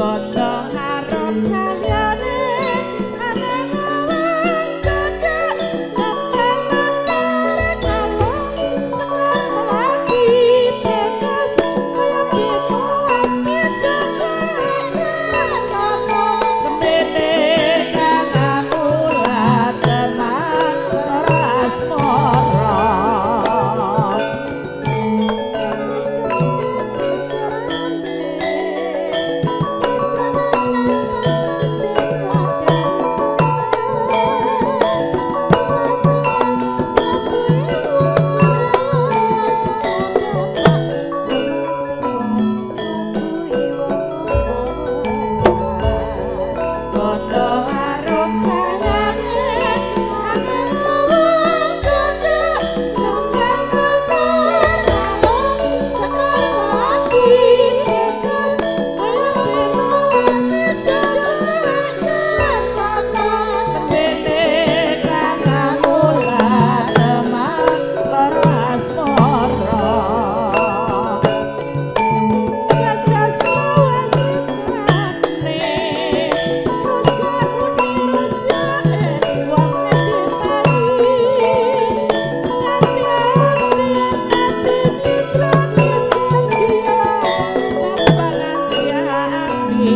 Terima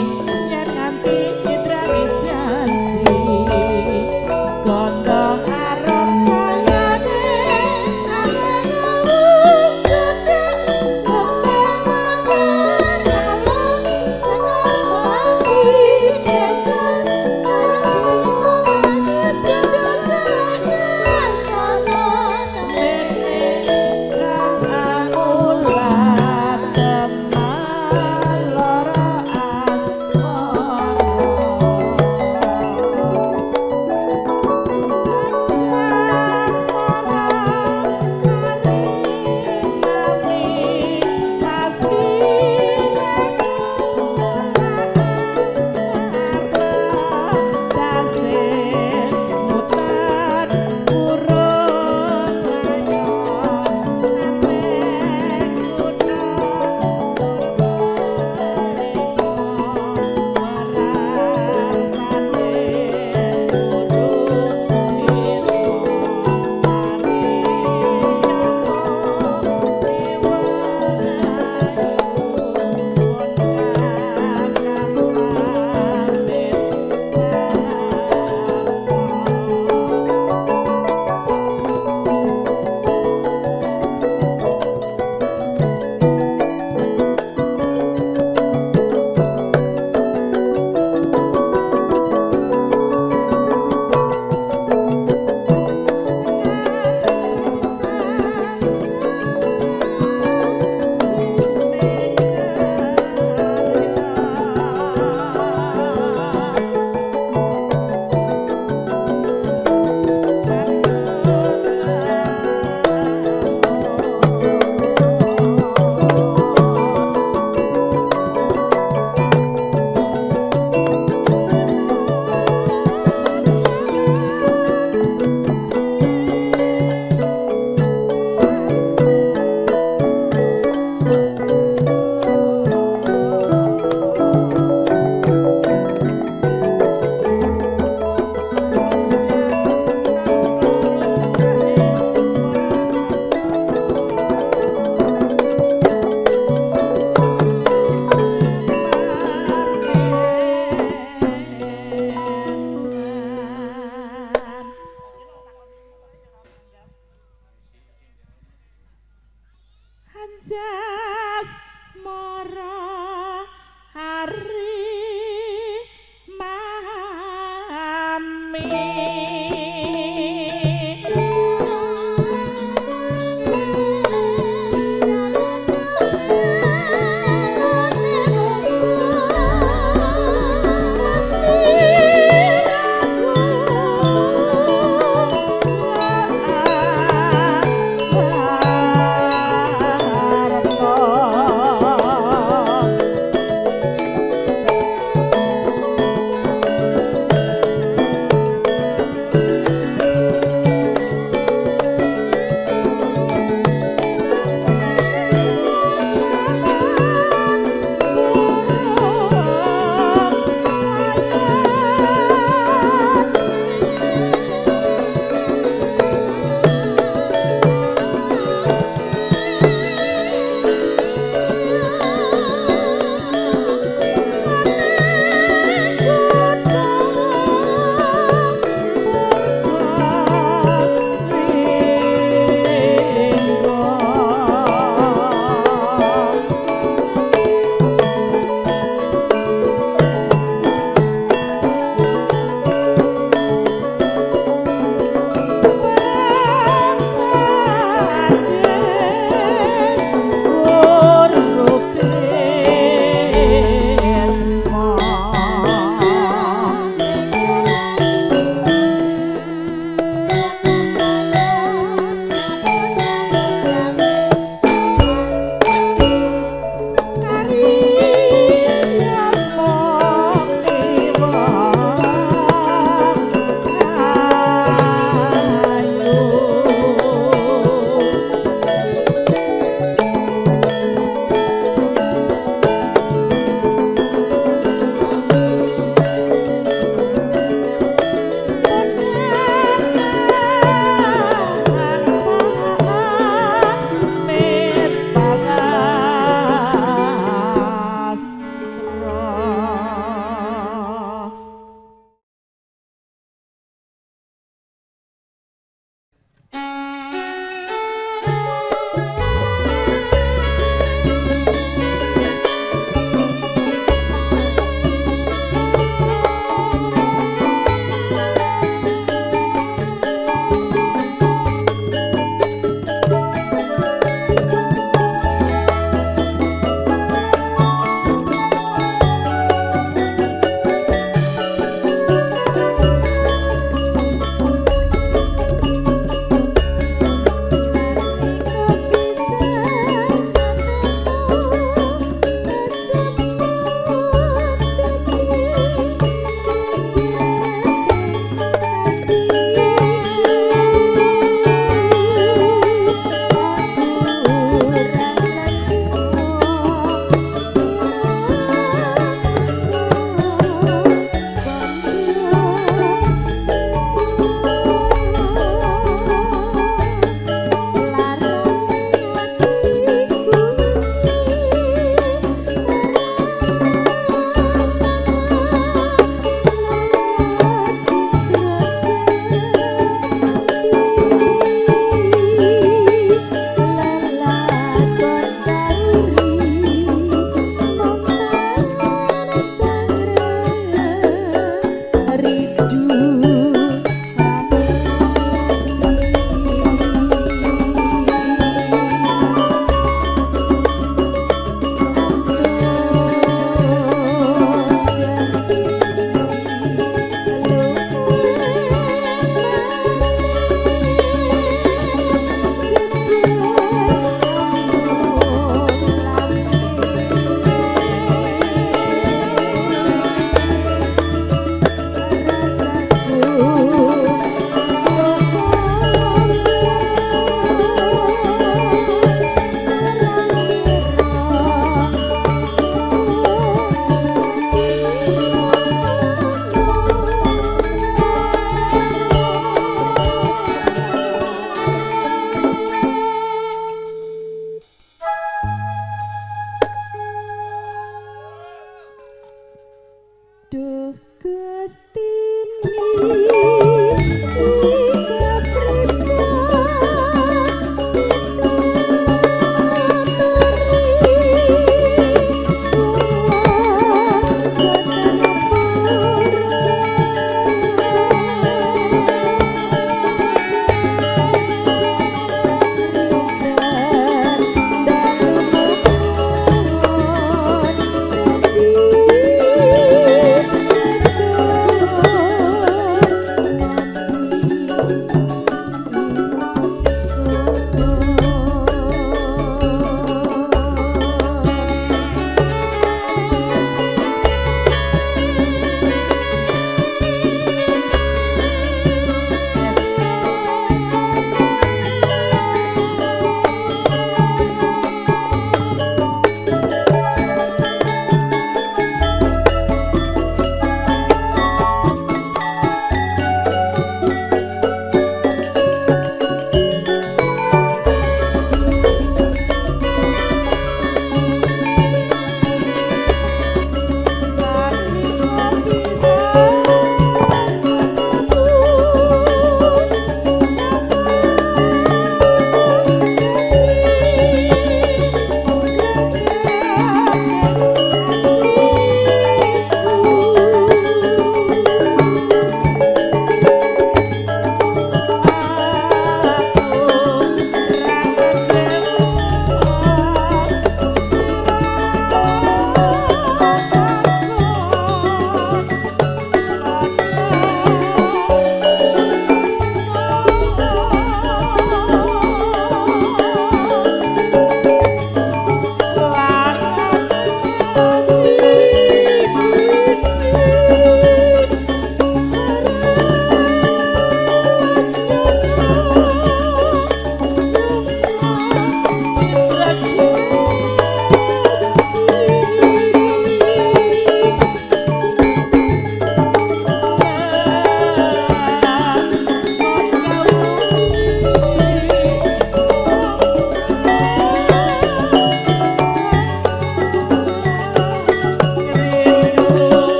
kasih.